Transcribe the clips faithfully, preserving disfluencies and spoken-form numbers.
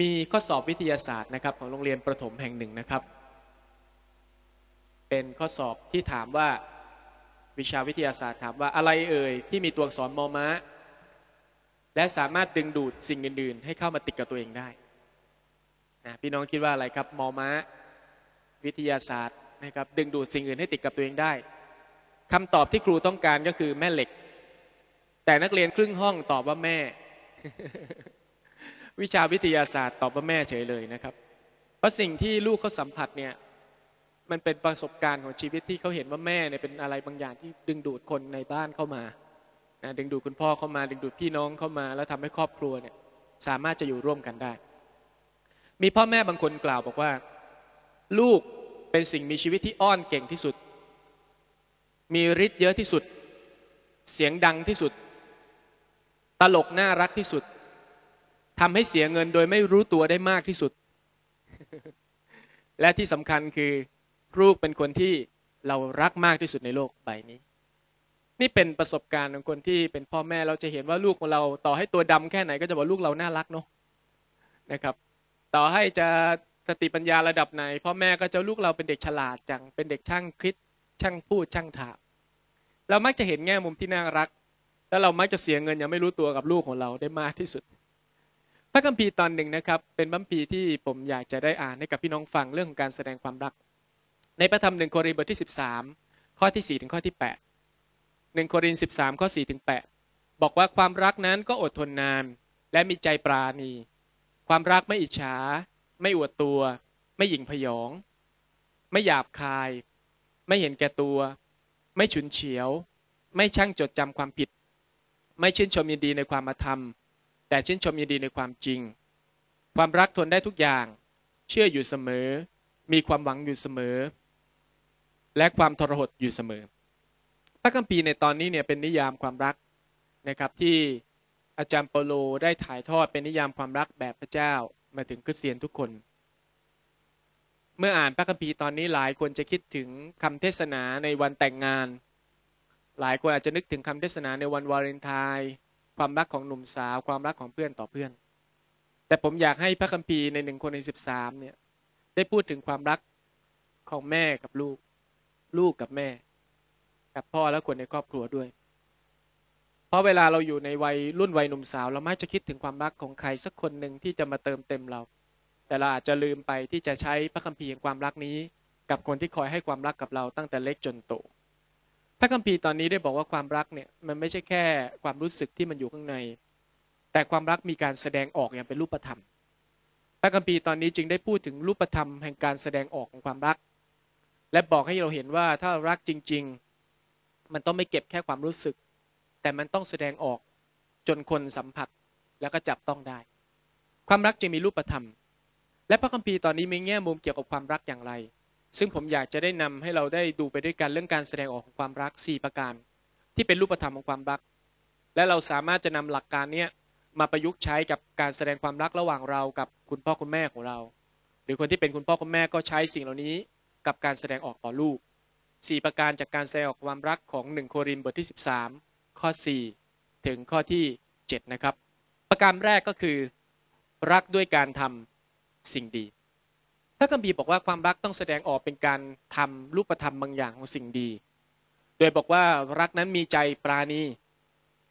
มีข้อสอบวิทยาศาสตร์นะครับของโรงเรียนประถมแห่งหนึ่งนะครับเป็นข้อสอบที่ถามว่าวิชาวิทยาศาสตร์ถามว่าอะไรเอ่ยที่มีตัวอักษรมอม้าและสามารถดึงดูดสิ่งอื่นๆให้เข้ามาติดกับตัวเองได้นะพี่น้องคิดว่าอะไรครับมอม้าวิทยาศาสตร์นะครับดึงดูดสิ่งอื่นให้ติดกับตัวเองได้คำตอบที่ครูต้องการก็คือแม่เหล็กแต่นักเรียนครึ่งห้องตอบว่าแม่ วิชาวิทยาศาสตร์ตอบว่าแม่เฉยเลยนะครับเพราะสิ่งที่ลูกเขาสัมผัสเนี่ยมันเป็นประสบการณ์ของชีวิตที่เขาเห็นว่าแม่เนี่ยเป็นอะไรบางอย่างที่ดึงดูดคนในบ้านเข้ามานะดึงดูดคุณพ่อเข้ามาดึงดูดพี่น้องเข้ามาแล้วทำให้ครอบครัวเนี่ยสามารถจะอยู่ร่วมกันได้มีพ่อแม่บางคนกล่าวบอกว่าลูกเป็นสิ่งมีชีวิตที่อ้อนเก่งที่สุดมีฤทธิ์เยอะที่สุดเสียงดังที่สุดตลกน่ารักที่สุดทำให้เสียเงินโดยไม่รู้ตัวได้มากที่สุด และที่สำคัญคือลูกเป็นคนที่เรารักมากที่สุดในโลกใบนี้นี่เป็นประสบการณ์ของคนที่เป็นพ่อแม่เราจะเห็นว่าลูกของเราต่อให้ตัวดำแค่ไหนก็จะบอกลูกเราน่ารักเนาะนะครับต่อให้จะสติปัญญาระดับไหนพ่อแม่ก็จะลูกเราเป็นเด็กฉลาดจังเป็นเด็กช่างคิดช่างพูดช่างถามเรามักจะเห็นแง่มุมที่น่ารักแล้วเรามักจะเสียเงินยังไม่รู้ตัวกับลูกของเราได้มากที่สุดพระคัมภีร์ตอนหนึ่งนะครับเป็นพระคัมภีร์ที่ผมอยากจะได้อ่านให้กับพี่น้องฟังเรื่องของการแสดงความรักในพระธรรมหนึ่งโครินธ์บทที่สิบสามข้อที่สี่ถึงข้อที่แปด หนึ่งโครินธ์สิบสามข้อสี่ถึงแปดบอกว่าความรักนั้นก็อดทนนานและมีใจปราณีความรักไม่อิจฉาไม่อวดตัวไม่หยิ่งพยองไม่หยาบคายไม่เห็นแก่ตัวไม่ฉุนเฉียวไม่ช่างจดจำความผิดไม่ชื่นชมยินดีในความธรรมแต่ชื่นชมยินดีในความจริงความรักทนได้ทุกอย่างเชื่ออยู่เสมอมีความหวังอยู่เสมอและความทรหดอยู่เสมอพระคัมภีร์ในตอนนี้เนี่ยเป็นนิยามความรักนะครับที่อาจารย์เปาโลได้ถ่ายทอดเป็นนิยามความรักแบบพระเจ้ามาถึงคริสเตียนทุกคนเมื่ออ่านพระคัมภีร์ตอนนี้หลายคนจะคิดถึงคำเทศนาในวันแต่งงานหลายคนอาจจะนึกถึงคำเทศนาในวันวาเลนไทน์ความรักของหนุ่มสาวความรักของเพื่อนต่อเพื่อนแต่ผมอยากให้พระคัมภีร์ในหนึ่งโครินธ์สิบสามเนี่ยได้พูดถึงความรักของแม่กับลูกลูกกับแม่กับพ่อและคนในครอบครัวด้วยเพราะเวลาเราอยู่ในวัยรุ่นวัยหนุ่มสาวเรามักจะคิดถึงความรักของใครสักคนหนึ่งที่จะมาเติมเต็มเราแต่เราอาจจะลืมไปที่จะใช้พระคัมภีร์แห่งความรักนี้กับคนที่คอยให้ความรักกับเราตั้งแต่เล็กจนโตพระคัมภีร์ตอนนี้ได้บอกว่าความรักเนี่ยมันไม่ใช่แค่ความรู้สึกที่มันอยู่ข้างในแต่ความรักมีการแสดงออกอย่างเป็นรูปธรรมพระคัมภีร์ตอนนี้จึงได้พูดถึงรูปธรรมแห่งการแสดงออกของความรักและบอกให้เราเห็นว่าถ้ารักจริงๆมันต้องไม่เก็บแค่ความรู้สึกแต่มันต้องแสดงออกจนคนสัมผัสแล้วก็จับต้องได้ความรักจึงมีรูปธรรมและพระคัมภีร์ตอนนี้มีแง่มุมเกี่ยวกับความรักอย่างไรซึ่งผมอยากจะได้นำให้เราได้ดูไปด้วยกันเรื่องการแสดงออกของความรักสี่ประการที่เป็นรูปธรรมของความรักและเราสามารถจะนำหลักการนี้มาประยุกต์ใช้กับการแสดงความรักระหว่างเรากับคุณพ่อคุณแม่ของเราหรือคนที่เป็นคุณพ่อคุณแม่ก็ใช้สิ่งเหล่านี้กับการแสดงออกต่อลูกสี่ประการจากการแสดงออกความรักของหนึ่งโครินธ์บทที่สิบสามข้อสี่ถึงข้อที่เจ็ดนะครับประการแรกก็คือรักด้วยการทำสิ่งดีพระคัมภีร์บอกว่าความรักต้องแสดงออกเป็นการทำรูปธรรมบางอย่างของสิ่งดีโดยบอกว่ารักนั้นมีใจปราณี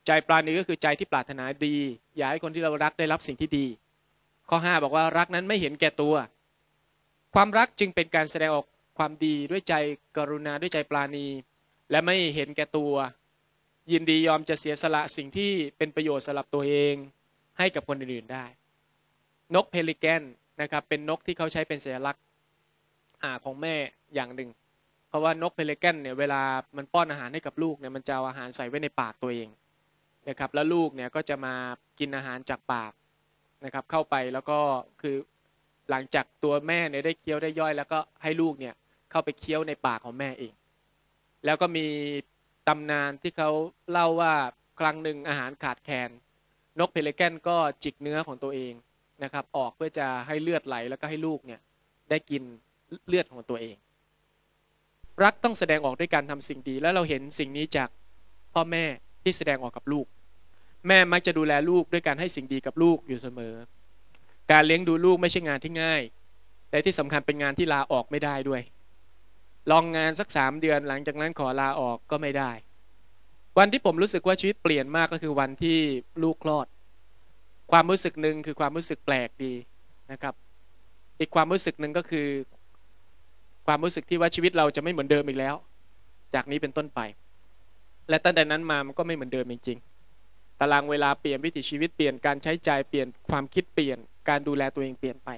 ใจปราณีก็คือใจที่ปรารถนาดีอยากให้คนที่เรารักได้รับสิ่งที่ดีข้อห้าบอกว่ารักนั้นไม่เห็นแก่ตัวความรักจึงเป็นการแสดงออกความดีด้วยใจกรุณาด้วยใจปราณีและไม่เห็นแก่ตัวยินดียอมจะเสียสละสิ่งที่เป็นประโยชน์สำหรับตัวเองให้กับคนอื่นๆได้นกเพลิแกนนะครับเป็นนกที่เขาใช้เป็นสัญลักษณ์อาของแม่อย่างหนึ่งเพราะว่านกเพลิแกนเนี่ยเวลามันป้อนอาหารให้กับลูกเนี่ยมันจะเอาอาหารใส่ไว้ในปากตัวเองนะครับแล้วลูกเนี่ยก็จะมากินอาหารจากปากนะครับเข้าไปแล้วก็คือหลังจากตัวแม่เนี่ยได้เคี้ยวได้ย่อยแล้วก็ให้ลูกเนี่ยเข้าไปเคี้ยวในปากของแม่เองแล้วก็มีตำนานที่เขาเล่าว่าครั้งหนึ่งอาหารขาดแคลนนกเพลิแกนก็จิกเนื้อของตัวเองนะครับออกเพื่อจะให้เลือดไหลแล้วก็ให้ลูกเนี่ยได้กินเลือดของตัวเองรักต้องแสดงออกด้วยการทำสิ่งดีและเราเห็นสิ่งนี้จากพ่อแม่ที่แสดงออกกับลูกแม่มักจะดูแลลูกด้วยการให้สิ่งดีกับลูกอยู่เสมอ การเลี้ยงดูลูกไม่ใช่งานที่ง่ายแต่ที่สำคัญเป็นงานที่ลาออกไม่ได้ด้วยลองงานสักสามเดือนหลังจากนั้นขอลาออกก็ไม่ได้วันที่ผมรู้สึกว่าชีวิตเปลี่ยนมากก็คือวันที่ลูกคลอดความรู้สึกหนึ่งคือความรู้สึกแปลกดีนะครับอีกความรู้สึกหนึ่งก็คือความรู้สึกที่ว่าชีวิตเราจะไม่เหมือนเดิมอีกแล้วจากนี้เป็นต้นไปและตั้งแต่นั้นมามันก็ไม่เหมือนเดิมจริงๆตารางเวลาเปลี่ยนวิถีชีวิตเปลี่ยนการใช้จ่ายเปลี่ยนความคิดเปลี่ยนการดูแลตัวเองเปลี่ยนไป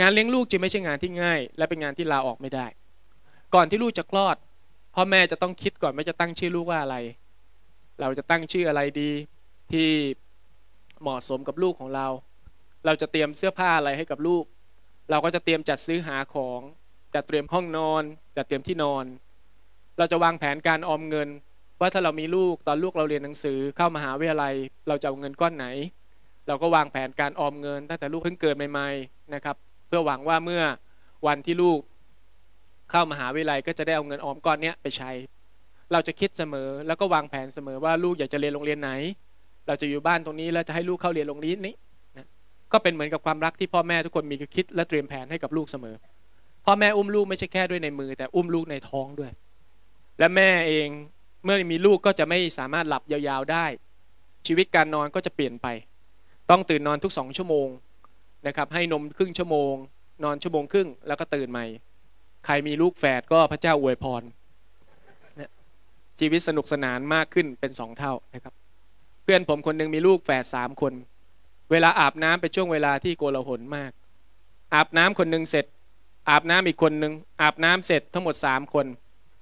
งานเลี้ยงลูกจึงไม่ใช่งานที่ง่ายและเป็นงานที่ลาออกไม่ได้ก่อนที่ลูกจะคลอดพ่อแม่จะต้องคิดก่อนว่าจะตั้งชื่อลูกว่าอะไรเราจะตั้งชื่ออะไรดีที่เหมาะสมกับลูกของเราเราจะเตรียมเสื้อผ้าอะไรให้กับลูกเราก็จะเตรียมจัดซื้อหาของจัดเตรียมห้องนอนจัดเตรียมที่นอนเราจะวางแผนการออมเงินว่าถ้าเรามีลูกตอนลูกเราเรียนหนังสือเข้ามหาวิทยาลัยเราจะเอาเงินก้อนไหนเราก็วางแผนการออมเงินตั้งแต่ลูกเพิ่งเกิดใหม่ๆนะครับเพื่อหวังว่าเมื่อวันที่ลูกเข้ามหาวิทยาลัยก็จะได้เอาเงินออมก้อนนี้ไปใช้เราจะคิดเสมอแล้วก็วางแผนเสมอว่าลูกอยากจะเรียนโรงเรียนไหนเราจะอยู่บ้านตรงนี้แล้วจะให้ลูกเข้าเรียนโรงเรียนนี้นะก็เป็นเหมือนกับความรักที่พ่อแม่ทุกคนมีคิดและเตรียมแผนให้กับลูกเสมอพ่อแม่อุ้มลูกไม่ใช่แค่ด้วยในมือแต่อุ้มลูกในท้องด้วยและแม่เองเมื่อมีลูกก็จะไม่สามารถหลับยาวๆได้ชีวิตการนอนก็จะเปลี่ยนไปต้องตื่นนอนทุกสองชั่วโมงนะครับให้นมครึ่งชั่วโมงนอนชั่วโมงครึ่งแล้วก็ตื่นใหม่ใครมีลูกแฝดก็พระเจ้าอวยพรนะชีวิตสนุกสนานมากขึ้นเป็นสองเท่านะครับเพื่อนผมคนหนึ่งมีลูกแฝดสามคนเวลาอาบน้ำเป็นช่วงเวลาที่โกลาหลมากอาบน้ำคนหนึ่งเสร็จอาบน้ำอีกคนหนึ่งอาบน้ำเสร็จทั้งหมดสามคน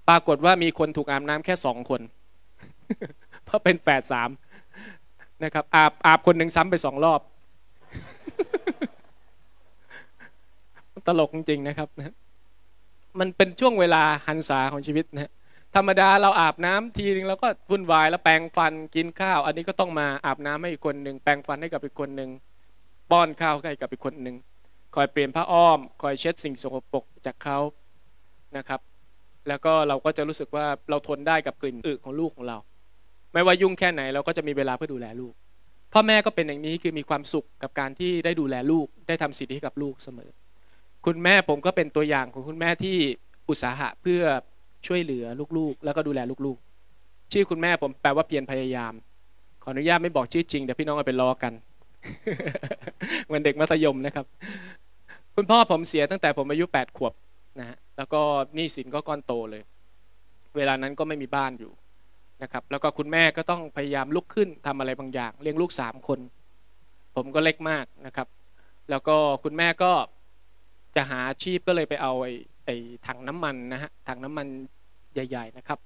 ปรากฏว่ามีคนถูกอาบน้ำแค่สองคน เพราะเป็นแฝดสามนะครับอาบอาบคนหนึ่งซ้ำไปสองรอบ ตลกจริงๆนะครับนะมันเป็นช่วงเวลาหันษาของชีวิตนะธรรมดาเราอาบน้ำทีนึงเราก็วุ่นวายแล้วแปรงฟันกินข้าวอันนี้ก็ต้องมาอาบน้ำให้อีกคนหนึ่งแปรงฟันให้กับอีกคนหนึ่งป้อนข้าวให้กับอีกคนหนึ่งคอยเปลี่ยนผ้าอ้อมคอยเช็ดสิ่งสกปรกจากเขานะครับแล้วก็เราก็จะรู้สึกว่าเราทนได้กับกลิ่นอึของลูกของเราไม่ว่ายุ่งแค่ไหนเราก็จะมีเวลาเพื่อดูแลลูกพ่อแม่ก็เป็นอย่างนี้คือมีความสุขกับการที่ได้ดูแลลูกได้ทำสิ่งนี้ให้กับลูกเสมอคุณแม่ผมก็เป็นตัวอย่างของคุณแม่ที่อุตสาหะเพื่อช่วยเหลือลูกๆแล้วก็ดูแลลูกๆชื่อคุณแม่ผมแปลว่าเพียรพยายามขออนุญาตไม่บอกชื่อจริงเดี๋ยวพี่น้องเอาไปล้อกัน เหมือนเด็กมัธยมนะครับคุณพ่อผมเสียตั้งแต่ผมอายุแปดขวบนะฮะแล้วก็หนี้สินก็ก้อนโตเลยเวลานั้นก็ไม่มีบ้านอยู่นะครับแล้วก็คุณแม่ก็ต้องพยายามลุกขึ้นทำอะไรบางอย่างเลี้ยงลูกสามคนผมก็เล็กมากนะครับแล้วก็คุณแม่ก็จะหาอาชีพก็เลยไปเอาไอ้ไอ้ถังน้ำมันนะฮะถังน้ำมันใหญ่ๆนะครับ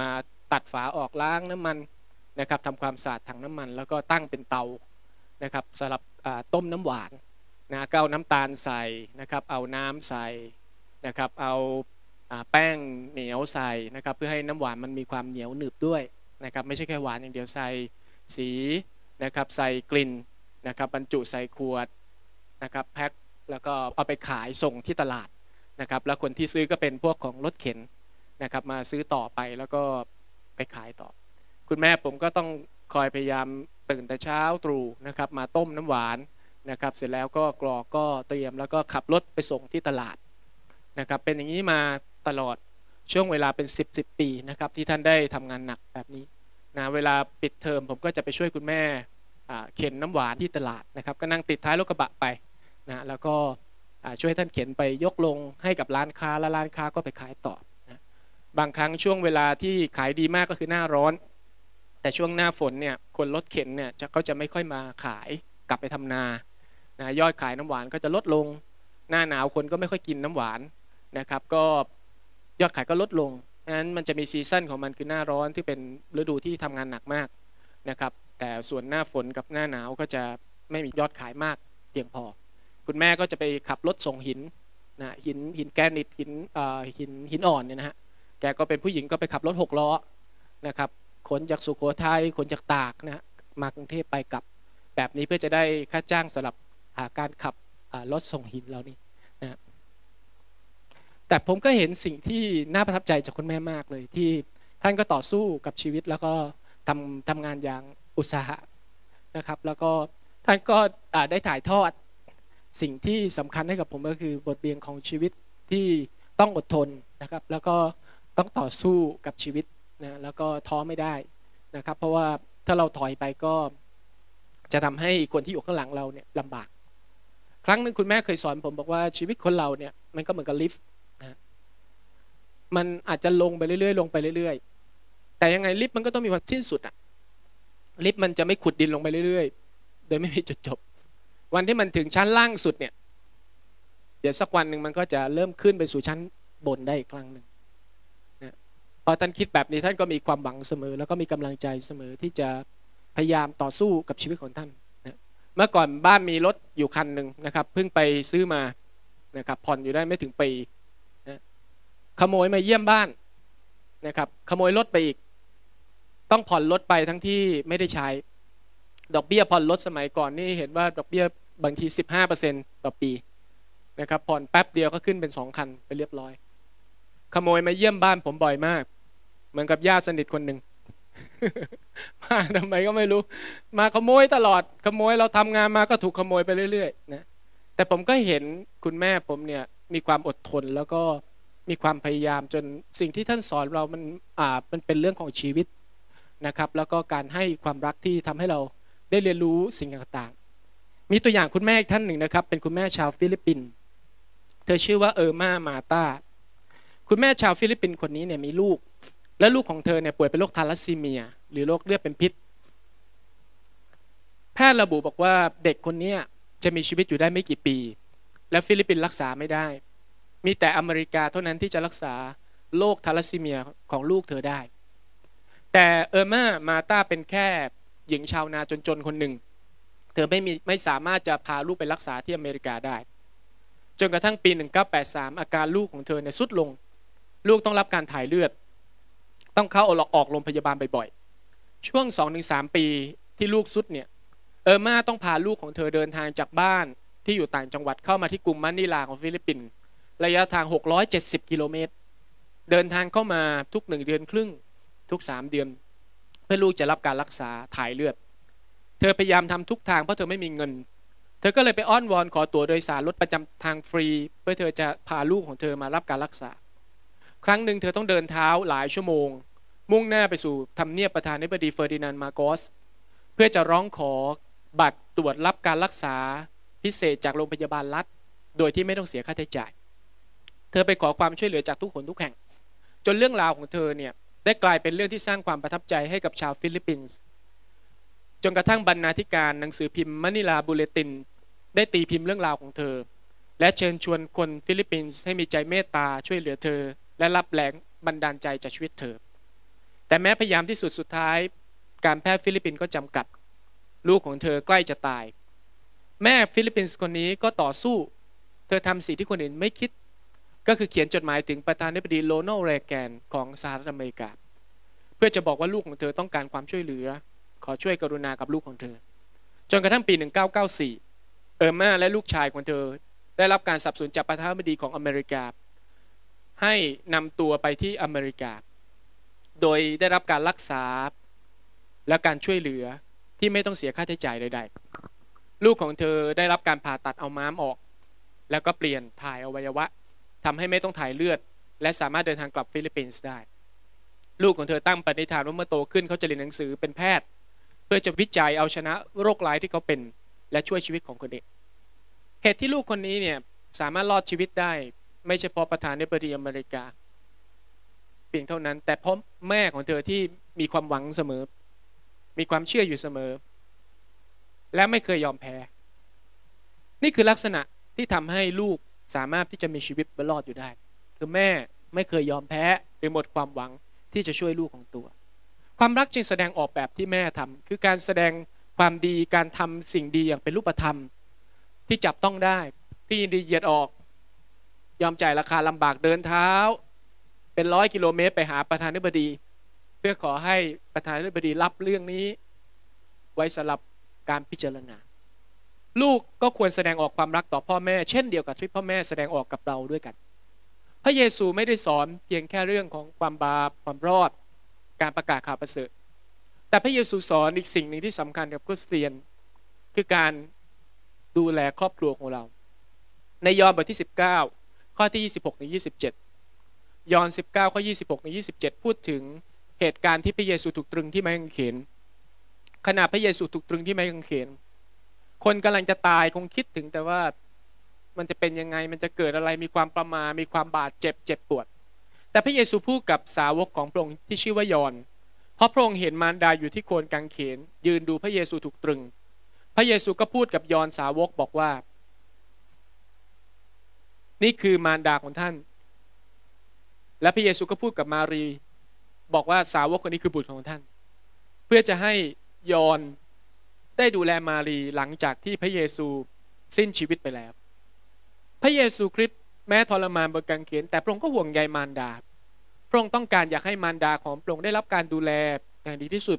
มาตัดฝาออกล้างน้ำมันนะครับทำความสะอาดถังน้ำมันแล้วก็ตั้งเป็นเตานะครับสำหรับต้มน้ำหวานนะก็เอาน้ำตาลใส่นะครับเอาน้ำใส่นะครับเอาแป้งเหนียวใส่นะครับเพื่อให้น้ำหวานมันมีความเหนียวหนึบด้วยนะครับไม่ใช่แค่หวานอย่างเดียวใส่สีนะครับใส่กลิ่นนะครับบรรจุใส่ขวดนะครับแพ็คแล้วก็เอาไปขายส่งที่ตลาดนะครับแล้วคนที่ซื้อก็เป็นพวกของรถเข็นนะครับมาซื้อต่อไปแล้วก็ไปขายต่อคุณแม่ผมก็ต้องคอยพยายามตื่นแต่เช้าตรู่นะครับมาต้มน้ำหวานนะครับเสร็จแล้วก็กรอกก็เตรียมแล้วก็ขับรถไปส่งที่ตลาดนะครับเป็นอย่างนี้มาตลอดช่วงเวลาเป็นสิบสิบปีนะครับที่ท่านได้ทำงานหนักแบบนี้นะเวลาปิดเทอมผมก็จะไปช่วยคุณแม่เข็นน้ำหวานที่ตลาดนะครับก็นั่งติดท้ายรถกระบะไปนะแล้วก็ช่วยท่านเข็นไปยกลงให้กับร้านค้าและร้านค้าก็ไปขายต่อนะบางครั้งช่วงเวลาที่ขายดีมากก็คือหน้าร้อนแต่ช่วงหน้าฝนเนี่ยคนรถเข็นเนี่ยเขาจะไม่ค่อยมาขายกลับไปทำนานะยอดขายน้ำหวานก็จะลดลงหน้าหนาวคนก็ไม่ค่อยกินน้ำหวานนะครับก็ยอดขายก็ลดลงนั้นมันจะมีซีซั่นของมันคือหน้าร้อนที่เป็นฤดูที่ทำงานหนักมากนะครับแต่ส่วนหน้าฝนกับหน้าหนาวก็จะไม่มียอดขายมากเพียงพอคุณแม่ก็จะไปขับรถส่งหินนะหินหินแกรนิตหินหินหินอ่อนเนี่ยนะฮะแกก็เป็นผู้หญิงก็ไปขับรถหกล้อนะครับขนจากสุโขทัยขนจากตากนะมากรุงเทพไปกลับแบบนี้เพื่อจะได้ค่าจ้างสำหรับการขับรถส่งหินเรานี่นะแต่ผมก็เห็นสิ่งที่น่าประทับใจจากคุณแม่มากเลยที่ท่านก็ต่อสู้กับชีวิตแล้วก็ทำทำงานอย่างอุตสาหะนะครับแล้วก็ท่านก็ได้ถ่ายทอด สิ่งที่สำคัญให้กับผมก็คือบทเรียนของชีวิตที่ต้องอดทนนะครับแล้วก็ต้องต่อสู้กับชีวิตนะแล้วก็ท้อไม่ได้นะครับเพราะว่าถ้าเราถอยไปก็จะทำให้คนที่อยู่ข้างหลังเราเนี่ยลำบากครั้งหนึ่งคุณแม่เคยสอนผมบอกว่าชีวิตคนเราเนี่ยมันก็เหมือนกับลิฟต์นะมันอาจจะลงไปเรื่อยๆลงไปเรื่อยๆแต่ยังไงลิฟต์มันก็ต้องมีวันสิ้นสุดอะลิฟต์มันจะไม่ขุดดินลงไปเรื่อยๆโดยไม่มีจุดจบวันที่มันถึงชั้นล่างสุดเนี่ยเดี๋ยวสักวันหนึ่งมันก็จะเริ่มขึ้นไปสู่ชั้นบนได้อีกครั้งหนึ่งนะพอท่านคิดแบบนี้ท่านก็มีความหวังเสมอแล้วก็มีกำลังใจเสมอที่จะพยายามต่อสู้กับชีวิตของท่านนะเมื่อก่อนบ้านมีรถอยู่คันหนึ่งนะครับเพิ่งไปซื้อมานะครับผ่อนอยู่ได้ไม่ถึงปีนะขโมยมาเยี่ยมบ้านนะครับขโมยรถไปอีกต้องผ่อนรถไปทั้งที่ไม่ได้ใช้ดอกเบี้ยผ่อนรถสมัยก่อนนี่เห็นว่าดอกเบี้ยบางที สิบห้าเปอร์เซ็นต์ ต่อปีนะครับผ่อนแป๊บเดียวก็ขึ้นเป็นสองคันไปเรียบร้อยขโมยมาเยี่ยมบ้านผมบ่อยมากเหมือนกับญาติสนิทคนหนึ่ง มาทำไมก็ไม่รู้มาขโมยตลอดขโมยเราทำงานมาก็ถูกขโมยไปเรื่อยๆนะแต่ผมก็เห็นคุณแม่ผมเนี่ยมีความอดทนแล้วก็มีความพยายามจนสิ่งที่ท่านสอนเรามันอ่ามันเป็นเรื่องของชีวิตนะครับแล้วก็การให้ความรักที่ทำให้เราได้เรียนรู้สิ่งต่างๆมีตัวอย่างคุณแม่อีกท่านหนึ่งนะครับเป็นคุณแม่ชาวฟิลิปปินส์เธอชื่อว่าเออร์มามาตาคุณแม่ชาวฟิลิปปินส์คนนี้เนี่ยมีลูกและลูกของเธอเนี่ยป่วยเป็นโรคทาลัสซีเมียหรือโรคเลือดเป็นพิษแพทย์ระบุบอกว่าเด็กคนนี้จะมีชีวิตอยู่ได้ไม่กี่ปีและฟิลิปปินส์รักษาไม่ได้มีแต่อเมริกาเท่านั้นที่จะรักษาโรคทาลัสซีเมียของลูกเธอได้แต่เออร์มามาตาเป็นแค่หญิงชาวนาจนๆคนหนึ่งเธอไม่มีไม่สามารถจะพาลูกไปรักษาที่อเมริกาได้จนกระทั่งปีหนึ่งพันเก้าร้อยแปดสิบสามอาการลูกของเธอเนี่ยทรุดลงลูกต้องรับการถ่ายเลือดต้องเข้าออกออกโรงพยาบาลบ่อยๆช่วง สองถึงสาม ปีที่ลูกทรุดเนี่ยเออร์มาต้องพาลูกของเธอเดินทางจากบ้านที่อยู่ต่างจังหวัดเข้ามาที่กรุงมะนิลาของฟิลิปปินส์ระยะทางหกร้อยเจ็ดสิบกิโลเมตรเดินทางเข้ามาทุกหนึ่งเดือนครึ่งทุกสามเดือนเพื่อลูกจะรับการรักษาถ่ายเลือดเธอพยายามทำทุกทางเพราะเธอไม่มีเงินเธอก็เลยไปอ้อนวอนขอตั๋วโดยสารรถประจำทางฟรีเพื่อเธอจะพาลูกของเธอมารับการรักษาครั้งหนึ่งเธอต้องเดินเท้าหลายชั่วโมงมุ่งหน้าไปสู่ทำเนียบประธานาธิบดีเฟอร์ดินานด์มาโกสเพื่อจะร้องขอบัตรตรวจรับการรักษาพิเศษจากโรงพยาบาลรัฐโดยที่ไม่ต้องเสียค่าใช้จ่ายเธอไปขอความช่วยเหลือจากทุกคนทุกแห่งจนเรื่องราวของเธอเนี่ยได้กลายเป็นเรื่องที่สร้างความประทับใจให้กับชาวฟิลิปปินส์จนกระทั่งบรรณาธิการหนังสือพิมพ์มะนิลาบูเลตินได้ตีพิมพ์เรื่องราวของเธอและเชิญชวนคนฟิลิปปินส์ให้มีใจเมตตาช่วยเหลือเธอและรับแรงบันดาลใจจากชีวิตเธอแต่แม้พยายามที่สุดสุดท้ายการแพทย์ฟิลิปปินส์ก็จำกัดลูกของเธอใกล้จะตายแม่ฟิลิปปินส์คนนี้ก็ต่อสู้เธอทำสิ่งที่คนอื่นไม่คิดก็คือเขียนจดหมายถึงประธานาธิบดีโรนัลด์ เรแกนของสหรัฐอเมริกาเพื่อจะบอกว่าลูกของเธอต้องการความช่วยเหลือขอช่วยกรุณากับลูกของเธอจนกระทั่งปีหนึ่งพันเก้าร้อยเก้าสิบสี่เออร์มาและลูกชายของเธอได้รับการสนับสนุนจากประธานาธิบดีของอเมริกาให้นำตัวไปที่อเมริกาโดยได้รับการรักษาและการช่วยเหลือที่ไม่ต้องเสียค่าใช้จ่ายใดๆลูกของเธอได้รับการผ่าตัดเอาม้ามออกแล้วก็เปลี่ยนถ่ายอวัยวะทำให้ไม่ต้องถ่ายเลือดและสามารถเดินทางกลับฟิลิปปินส์ได้ลูกของเธอตั้งปณิธานว่าเมื่อโตขึ้นเขาจะเรียนหนังสือเป็นแพทย์เพื่อจะวิจัยเอาชนะโรคร้ายที่เขาเป็นและช่วยชีวิตของคนอื่นเหตุที่ลูกคนนี้เนี่ยสามารถรอดชีวิตได้ไม่เฉพาะประธานาธิบดีอเมริกาเพียงเท่านั้นแต่เพราะแม่ของเธอที่มีความหวังเสมอมีความเชื่ออยู่เสมอและไม่เคยยอมแพ้นี่คือลักษณะที่ทำให้ลูกสามารถที่จะมีชีวิตรอดอยู่ได้คือแม่ไม่เคยยอมแพ้หรือหมดความหวังที่จะช่วยลูกของตัวความรักจึงแสดงออกแบบที่แม่ทำคือการแสดงความดีการทำสิ่งดีอย่างเป็นรูปธรรมที่จับต้องได้ที่ยินดีเหยียดออกยอมจ่ายราคาลำบากเดินเท้าเป็นร้อยกิโลเมตรไปหาประธานาธิบดีเพื่อขอให้ประธานาธิบดีรับเรื่องนี้ไว้สำหรับการพิจารณาลูกก็ควรแสดงออกความรักต่อพ่อแม่เช่นเดียวกับที่พ่อแม่แสดงออกกับเราด้วยกันพระเยซูไม่ได้สอนเพียงแค่เรื่องของความบาปความรอดการประกาศข่าวประเสริฐแต่พระเยซูสอนอีกสิ่งหนึ่งที่สำคัญกับคริสเตียนคือการดูแลครอบครัวของเรา ในยอห์นบทที่สิบเก้าข้อที่ยี่สิบหกถึงยี่สิบเจ็ดยอห์นสิบเก้าข้อยี่สิบหกถึงยี่สิบเจ็ดพูดถึงเหตุการณ์ที่พระเยซูถูกตรึงที่ไม้กางเขนขณะพระเยซูถูกตรึงที่ไม้กางเขนคนกำลังจะตายคงคิดถึงแต่ว่ามันจะเป็นยังไงมันจะเกิดอะไรมีความประมามีความบาดเจ็บเจ็บปวดแต่พระเยซูพูดกับสาวกของพระองค์ที่ชื่อว่ายอห์นเพราะพระองค์เห็นมารดาอยู่ที่โคนกางเขนยืนดูพระเยซูถูกตรึงพระเยซูก็พูดกับยอห์นสาวกบอกว่านี่คือมารดาของท่านและพระเยซูก็พูดกับมารีบอกว่าสาวกคนนี้คือบุตรของท่านเพื่อจะให้ยอห์นได้ดูแลมารีหลังจากที่พระเยซูสิ้นชีวิตไปแล้วพระเยซูคริสต์แม้ทรมานบนกางเขนแต่พระองค์ก็ห่วงใยมารดาพระองค์ต้องการอยากให้มารดาของพระองค์ได้รับการดูแลอย่างดีที่สุด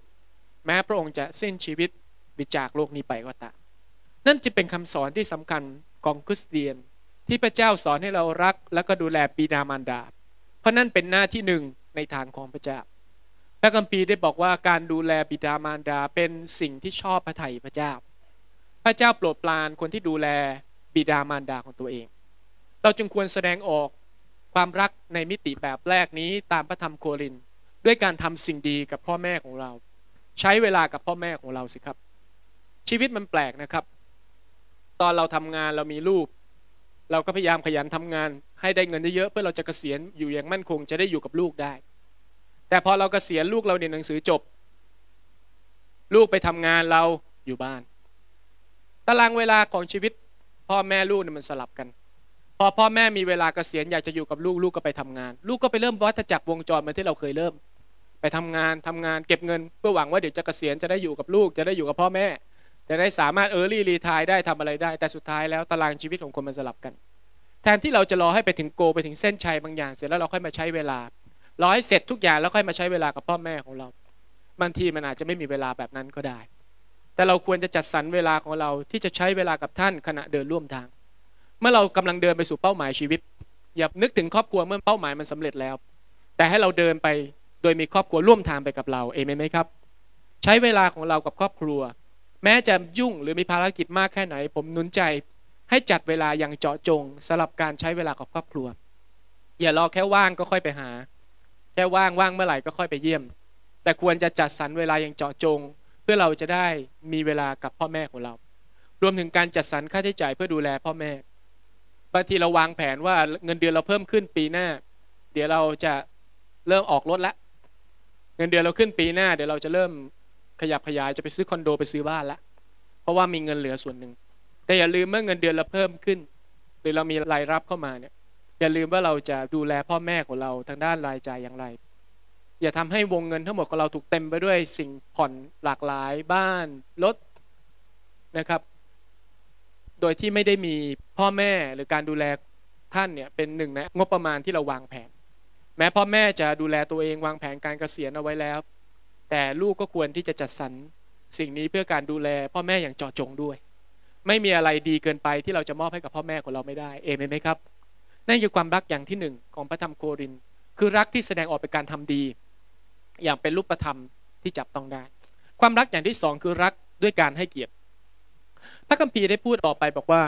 แม้พระองค์จะสิ้นชีวิตบิจากโลกนี้ไปก็ตามนั่นจะเป็นคำสอนที่สำคัญของคริสเตียนที่พระเจ้าสอนให้เรารักและก็ดูแลบิดามารดาเพราะนั่นเป็นหน้าที่หนึ่งในทางของพระเจ้าพระคัมภีร์ได้บอกว่าการดูแลบิดามารดาเป็นสิ่งที่ชอบพระทัยพระเจ้าพระเจ้าโปรดปรานคนที่ดูแลบิดามารดาของตัวเองเราจึงควรแสดงออกความรักในมิติแบบแรกนี้ตามพระธรรมโครินธ์ด้วยการทำสิ่งดีกับพ่อแม่ของเราใช้เวลากับพ่อแม่ของเราสิครับชีวิตมันแปลกนะครับตอนเราทำงานเรามีลูกเราก็พยายามขยันทำงานให้ได้เงินเยอะๆเพื่อเราจะเกษียณอยู่อย่างมั่นคงจะได้อยู่กับลูกได้แต่พอเราเกษียณลูกเราเรียนหนังสือจบลูกไปทำงานเราอยู่บ้านตารางเวลาของชีวิตพ่อแม่ลูกเนี่ยมันสลับกันพอพ่อแม่มีเวลาเกษียณอยากจะอยู่กับลูกลูกก็ไปทำงานลูกก็ไปเริ่มวัฏจักรวงจรเหมือนที่เราเคยเริ่มไปทำงานทำงานเก็บเงินเพื่อหวังว่าเดี๋ยวจะเกษียณจะได้อยู่กับลูกจะได้อยู่กับพ่อแม่จะได้สามารถเออร์ลี่รีไทร์ได้ทำอะไรได้แต่สุดท้ายแล้วตารางชีวิตของคนมันสลับกันแทนที่เราจะรอให้ไปถึงโกไปถึงเส้นชัยบางอย่างเสร็จแล้วเราค่อยมาใช้เวลารอให้เสร็จทุกอย่างแล้วค่อยมาใช้เวลากับพ่อแม่ของเราบางทีมันอาจจะไม่มีเวลาแบบนั้นก็ได้แต่เราควรจะจัดสรรเวลาของเราที่จะใช้เวลากับท่านขณะเดินร่วมทางเมื่อเรากำลังเดินไปสู่เป้าหมายชีวิตอย่านึกถึงครอบครัวเมื่อเป้าหมายมันสำเร็จแล้วแต่ให้เราเดินไปโดยมีครอบครัวร่วมทางไปกับเราเอเมนไหมครับใช้เวลาของเรากับครอบครัวแม้จะยุ่งหรือมีภารกิจมากแค่ไหนผมหนุนใจให้จัดเวลาอย่างเจาะจงสำหรับการใช้เวลากับครอบครัวอย่ารอแค่ว่างก็ค่อยไปหาแค่ว่างว่างเมื่อไหร่ก็ค่อยไปเยี่ยมแต่ควรจะจัดสรรเวลาอย่างเจาะจงเพื่อเราจะได้มีเวลากับพ่อแม่ของเรารวมถึงการจัดสรรค่าใช้จ่ายเพื่อดูแลพ่อแม่บางทีเราวางแผนว่าเงินเดือนเราเพิ่มขึ้นปีหน้าเดี๋ยวเราจะเริ่มออกรถละเงินเดือนเราขึ้นปีหน้าเดี๋ยวเราจะเริ่มขยับขยายจะไปซื้อคอนโดไปซื้อบ้านละเพราะว่ามีเงินเหลือส่วนหนึ่งแต่อย่าลืมเมื่อเงินเดือนเราเพิ่มขึ้นหรือเรามีรายรับเข้ามาเนี่ยอย่าลืมว่าเราจะดูแลพ่อแม่ของเราทางด้านรายจ่ายอย่างไรอย่าทำให้วงเงินทั้งหมดของเราถูกเต็มไปด้วยสิ่งผ่อนหลากหลายบ้านรถนะครับโดยที่ไม่ได้มีพ่อแม่หรือการดูแลท่านเนี่ยเป็นหนึ่งในงบประมาณที่เราวางแผนแม้พ่อแม่จะดูแลตัวเองวางแผนการเกษียณเอาไว้แล้วแต่ลูกก็ควรที่จะจัดสรรสิ่งนี้เพื่อการดูแลพ่อแม่อย่างเจาะจงด้วยไม่มีอะไรดีเกินไปที่เราจะมอบให้กับพ่อแม่ของเราไม่ได้เอเมนไหมครับนั่นคือความรักอย่างที่หนึ่งของพระธรรมโครินธ์คือรักที่แสดงออกเป็นการทำดีอย่างเป็นรูปธรรมที่จับต้องได้ความรักอย่างที่สองคือรักด้วยการให้เกียรติพระคัมภีร์ได้พูดต่อไปบอกว่า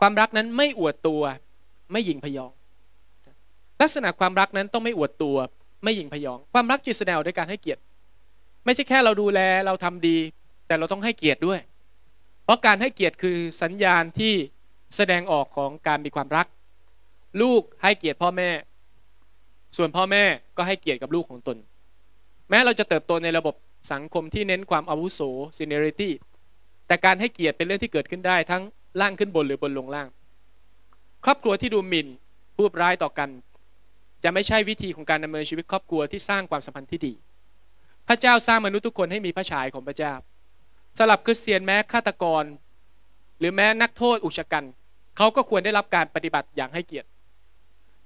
ความรักนั้นไม่อวดตัวไม่หยิ่งพยองลักษณะความรักนั้นต้องไม่อวดตัวไม่หยิ่งพยองความรักจะแสดงออกด้วยการให้เกียรติไม่ใช่แค่เราดูแลเราทำดีแต่เราต้องให้เกียรติด้วยเพราะการให้เกียรติคือสัญญาณที่แสดงออกของการมีความรักลูกให้เกียรติพ่อแม่ส่วนพ่อแม่ก็ให้เกียรติกับลูกของตนแม้เราจะเติบโตในระบบสังคมที่เน้นความอาวุโส seniority แต่การให้เกียรติเป็นเรื่องที่เกิดขึ้นได้ทั้งล่างขึ้นบนหรือบนลงล่างครอบครัวที่ดูหมิ่นพูดร้ายต่อกันจะไม่ใช่วิธีของการดำเนินชีวิตครอบครัวที่สร้างความสัมพันธ์ที่ดีพระเจ้าสร้างมนุษย์ทุกคนให้มีพระฉายของพระเจ้าสำหรับคริสเตียนแม้ฆาตกรหรือแม้นักโทษอุกชะกันเขาก็ควรได้รับการปฏิบัติอย่างให้เกียรติ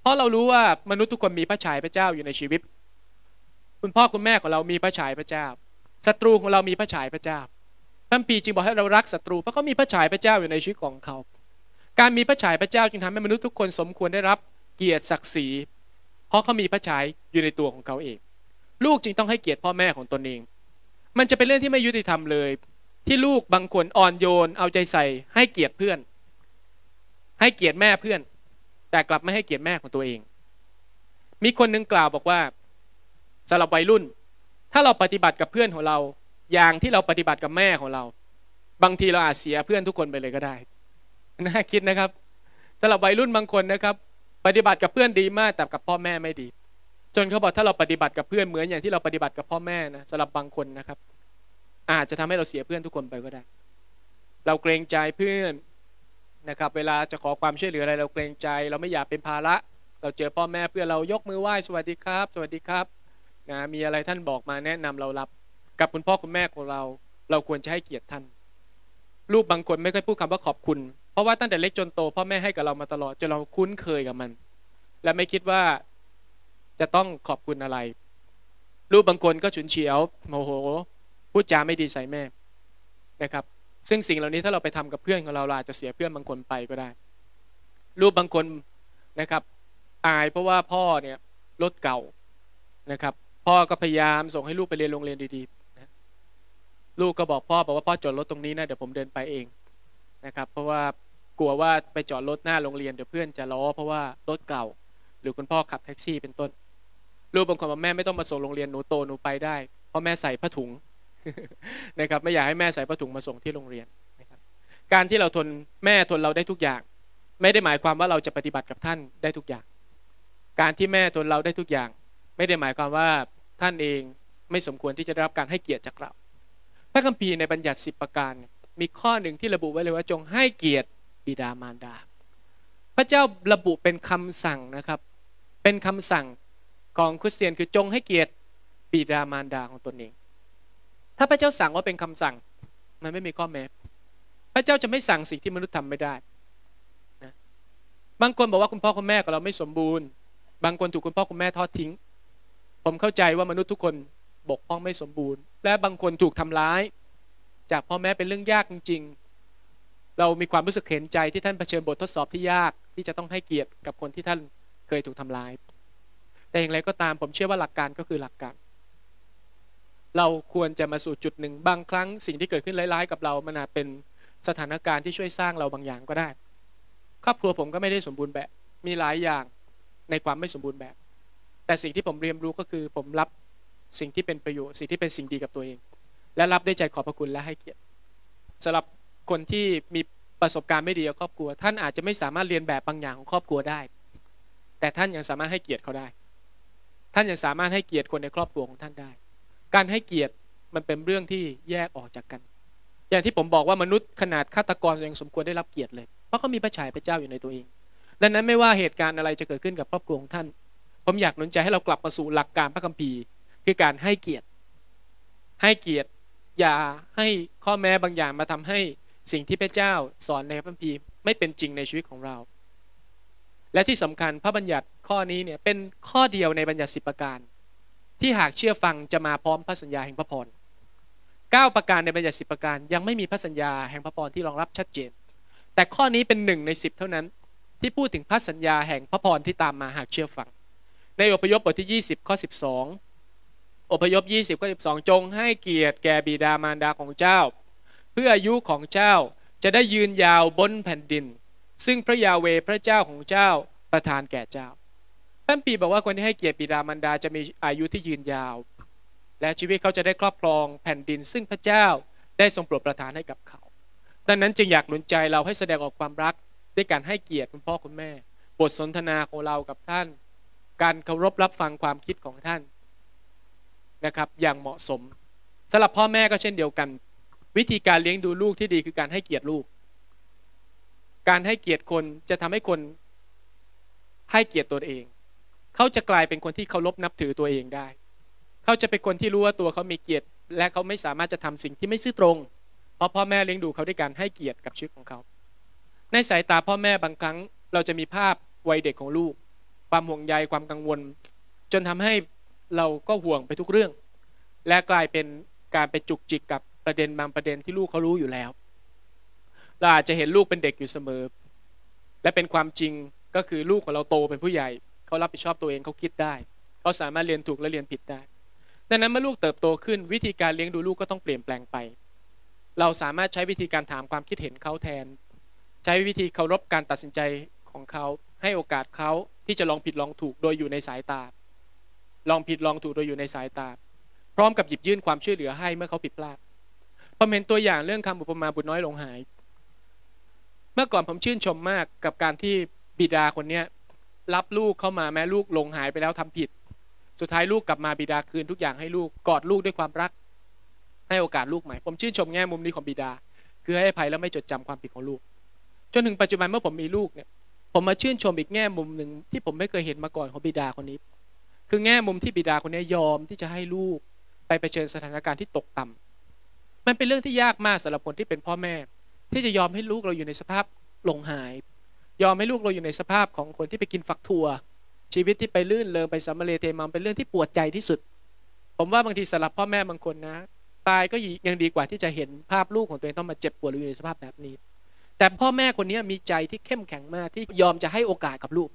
เพราะเรารู้ว่ามนุษย์ทุกคนมีพระฉายพระเจ้าอยู่ในชีวิตคุณพ่อคุณแม่ของเรามีพระฉายพระเจ้าศัตรูของเรามีพระฉายพระเจ้าพระคัมภีร์จึงบอกให้เรารักศัตรูเพราะเขามีพระฉายพระเจ้าอยู่ในชีวิตของเขาการมีพระฉายพระเจ้าจึงทำให้มนุษย์ทุกคนสมควรได้รับเกียรติศักดิ์ศรีเพราะเขามีพระฉายอยู่ในตัวของเขาเองลูกจึงต้องให้เกียรติพ่อแม่ของตนเองมันจะเป็นเรื่องที่ไม่ยุติธรรมเลยที่ลูกบางคนอ่อนโยนเอาใจใส่ให้เกียรติเพื่อน ให้เกียรติแม่เพื่อนแต่กลับไม่ให้เกียรติแม่ของตัวเองมีคนหนึ่งกล่าวบอกว่าสำหรับวัยรุ่นถ้าเราปฏิบัติกับเพื่อนของเราอย่างที่เราปฏิบัติกับแม่ของเราบางทีเราอาจเสียเพื่อนทุกคนไปเลยก็ได้น่าคิดนะครับสำหรับวัยรุ่นบางคนนะครับปฏิบัติกับเพื่อนดีมากแต่กับพ่อแม่ไม่ดีจนเขาบอกถ้าเราปฏิบัติกับเพื่อนเหมือนอย่างที่เราปฏิบัติกับพ่อแม่นะสำหรับบางคนนะครับอาจจะทำให้เราเสียเพื่อนทุกคนไปก็ได้เราเกรงใจเพื่อนนะครับเวลาจะขอความช่วยเหลืออะไรเราเกรงใจเราไม่อยากเป็นภาระเราเจอพ่อแม่เพื่อนเรายกมือไหว้สวัสดีครับสวัสดีครับนะมีอะไรท่านบอกมาแนะนำเรารับกับคุณพ่อคุณแม่ของเราเราควรจะให้เกียรติท่านลูกบางคนไม่เคยพูดคำว่าขอบคุณเพราะว่าตั้งแต่เล็กจนโตพ่อแม่ให้กับเรามาตลอดจนเราคุ้นเคยกับมันและไม่คิดว่าจะต้องขอบคุณอะไรลูกบางคนก็ฉุนเฉียวโมโหพูดจาไม่ดีใส่แม่นะครับซึ่งสิ่งเหล่านี้ถ้าเราไปทำกับเพื่อนของเราเราอาจจะเสียเพื่อนบางคนไปก็ได้ลูกบางคนนะครับอายเพราะว่าพ่อเนี่ยรถเก่านะครับพ่อก็พยายามส่งให้ลูกไปเรียนโรงเรียนดีๆนะลูกก็บอกพ่อบอกว่าพ่อจอดรถตรงนี้นะเดี๋ยวผมเดินไปเองนะครับเพราะว่ากลัวว่าไปจอดรถหน้าโรงเรียนเดี๋ยวเพื่อนจะล้อเพราะว่ารถเก่าหรือคุณพ่อขับแท็กซี่เป็นต้นลูกบางคนบอกแม่ไม่ต้องมาส่งโรงเรียนหนูโตหนูไปได้เพราะแม่ใส่ผ้าถุงนะครับไม่อยากให้แม่ใส่ผ้าถุงมาส่งที่โรงเรียนนะครับการที่เราทนแม่ทนเราได้ทุกอย่างไม่ได้หมายความว่าเราจะปฏิบัติกับท่านได้ทุกอย่างการที่แม่ทนเราได้ทุกอย่างไม่ได้หมายความว่าท่านเองไม่สมควรที่จะได้รับการให้เกียรติจากเราพระคัมภีร์ในบัญญัติสิบประการมีข้อหนึ่งที่ระบุไว้เลยว่าจงให้เกียรติบิดามารดาพระเจ้าระบุเป็นคำสั่งนะครับเป็นคำสั่งของคริสเตียนคือจงให้เกียรติบิดามารดาของตนเองถ้าพระเจ้าสั่งว่าเป็นคำสั่งมันไม่มีข้อแม้พระเจ้าจะไม่สั่งสิ่งที่มนุษย์ทำไม่ได้นะบางคนบอกว่าคุณพ่อคุณแม่ของเราไม่สมบูรณ์บางคนถูกคุณพ่อคุณแม่ทอดทิ้งผมเข้าใจว่ามนุษย์ทุกคนบกพร่องไม่สมบูรณ์และบางคนถูกทำร้ายจากพ่อแม่เป็นเรื่องยากจริงๆเรามีความรู้สึกเห็นใจที่ท่านเผชิญบททดสอบที่ยากที่จะต้องให้เกียรติกับคนที่ท่านเคยถูกทำร้ายแต่อย่างไรก็ตามผมเชื่อว่าหลักการก็คือหลักการเราควรจะมาสู่จุดหนึ่งบางครั้งสิ่งที่เกิดขึ้นร้ายๆกับเรามันอาจเป็นสถานการณ์ที่ช่วยสร้างเราบางอย่างก็ได้ครอบครัวผมก็ไม่ได้สมบูรณ์แบบมีหลายอย่างในความไม่สมบูรณ์แบบแต่สิ่งที่ผมเรียนรู้ก็คือผมรับสิ่งที่เป็นประโยชน์สิ่งที่เป็นสิ่งดีกับตัวเองและรับด้วยใจขอบพระคุณและให้เกียรติสำหรับคนที่มีประสบการณ์ไม่ดีกับครอบครัวท่านอาจจะไม่สามารถเรียนแบบบางอย่างของครอบครัวได้แต่ท่านยังสามารถให้เกียรติเขาได้ท่านยังสามารถให้เกียรติคนในครอบครัวของท่านได้การให้เกียรติมันเป็นเรื่องที่แยกออกจากกันอย่างที่ผมบอกว่ามนุษย์ขนาดฆาตกรยังสมควรได้รับเกียรติเลยเพราะเขามีพระฉายพระเจ้าอยู่ในตัวเองดังนั้นไม่ว่าเหตุการณ์อะไรจะเกิดขึ้นกับครอบครัวของท่านผมอยากหนุนใจให้เรากลับมาสู่หลักการพระคัมภีร์คือการให้เกียรติให้เกียรติอย่าให้ข้อแม้บางอย่างมาทำให้สิ่งที่พระเจ้าสอนในพระคัมภีร์ไม่เป็นจริงในชีวิตของเราและที่สำคัญพระบัญญัติข้อนี้เนี่ยเป็นข้อเดียวในบัญญัติสิบประการที่หากเชื่อฟังจะมาพร้อมพระสัญญาแห่งพระพรเก้าประการในบัญญัติสิบประการยังไม่มีพระสัญญาแห่งพระพรที่รองรับชัดเจนแต่ข้อนี้เป็นหนึ่งในสิบเท่านั้นที่พูดถึงพระสัญญาแห่งพระพรที่ตามมาหากเชื่อฟังในอพยพบทที่ยี่สิบข้อสิบสองอพยพยี่สิบข้อสิบสองจงให้เกียรติแก่บิดามารดาของเจ้าเพื่ออายุของเจ้าจะได้ยืนยาวบนแผ่นดินซึ่งพระยาเวห์พระเจ้าของเจ้าประทานแก่เจ้าพระคัมภีร์บอกว่าคนที่ให้เกียรติบิดามารดาจะมีอายุที่ยืนยาวและชีวิตเขาจะได้ครอบครองแผ่นดินซึ่งพระเจ้าได้ทรงโปรดประทานให้กับเขาดังนั้นจึงอยากหนุนใจเราให้แสดงออกความรักด้วยการให้เกียรติคุณพ่อคุณแม่บทสนทนาของเรากับท่านการเคารพรับฟังความคิดของท่านนะครับอย่างเหมาะสมสำหรับพ่อแม่ก็เช่นเดียวกันวิธีการเลี้ยงดูลูกที่ดีคือการให้เกียรติลูกการให้เกียรติคนจะทำให้คนให้เกียรติตัวเองเขาจะกลายเป็นคนที่เคารพนับถือตัวเองได้เขาจะเป็นคนที่รู้ว่าตัวเขามีเกียรติและเขาไม่สามารถจะทำสิ่งที่ไม่ซื่อตรงเพราะพ่อแม่เลี้ยงดูเขาด้วยการให้เกียรติกับชีวิตของเขาในสายตาพ่อแม่บางครั้งเราจะมีภาพวัยเด็กของลูกความห่วงใยความกังวลจนทำให้เราก็ห่วงไปทุกเรื่องและกลายเป็นการไปจุกจิกกับประเด็นบางประเด็นที่ลูกเขารู้อยู่แล้วเราอาจจะเห็นลูกเป็นเด็กอยู่เสมอและเป็นความจริงก็คือลูกของเราโตเป็นผู้ใหญ่เขารับผิดชอบตัวเองเขาคิดได้เขาสามารถเรียนถูกและเรียนผิดได้ดังนั้นเมื่อลูกเติบโตขึ้นวิธีการเลี้ยงดูลูกก็ต้องเปลี่ยนแปลงไปเราสามารถใช้วิธีการถามความคิดเห็นเขาแทน ใช้วิธีเคารพการตัดสินใจของเขาให้โอกาสเขาที่จะลองผิดลองถูกโดยอยู่ในสายตาลองผิดลองถูกโดยอยู่ในสายตาพร้อมกับหยิบยื่นความช่วยเหลือให้เมื่อเขาผิดพลาดผมเห็นตัวอย่างเรื่องคำอุปมาบุตรน้อยหลงหายเมื่อก่อนผมชื่นชมมากกับการที่บิดาคนนี้รับลูกเข้ามาแม้ลูกหลงหายไปแล้วทำผิดสุดท้ายลูกกลับมาบิดาคืนทุกอย่างให้ลูกกอดลูกด้วยความรักให้โอกาสลูกใหม่ผมชื่นชมแง่มุมนี้ของบิดาคือให้อภัยแล้วไม่จดจำความผิดของลูกจนถึงปัจจุบันเมื่อผมมีลูกเนี่ยผมมาชื่นชมอีกแง่มุมหนึ่งที่ผมไม่เคยเห็นมาก่อนของบิดาคนนี้คือแง่มุมที่บิดาคนนี้ยอมที่จะให้ลูกไปเผชิญสถานการณ์ที่ตกต่ำมันเป็นเรื่องที่ยากมากสำหรับคนที่เป็นพ่อแม่ที่จะยอมให้ลูกเราอยู่ในสภาพหลงหายยอมให้ลูกเราอยู่ในสภาพของคนที่ไปกินฝักถั่วชีวิตที่ไปลื่นเลิงไปสัมมาเลเทมังเป็นเรื่องที่ปวดใจที่สุดผมว่าบางทีสำหรับพ่อแม่บางคนนะตายก็ยังดีกว่าที่จะเห็นภาพลูกของตัวเองต้องมาเจ็บปวดหรืออยู่ในสภาพแบบนี้แต่พ่อแม่คนนี้มีใจที่เข้มแข็งมากที่ยอมจะให้โอกาสกับลูก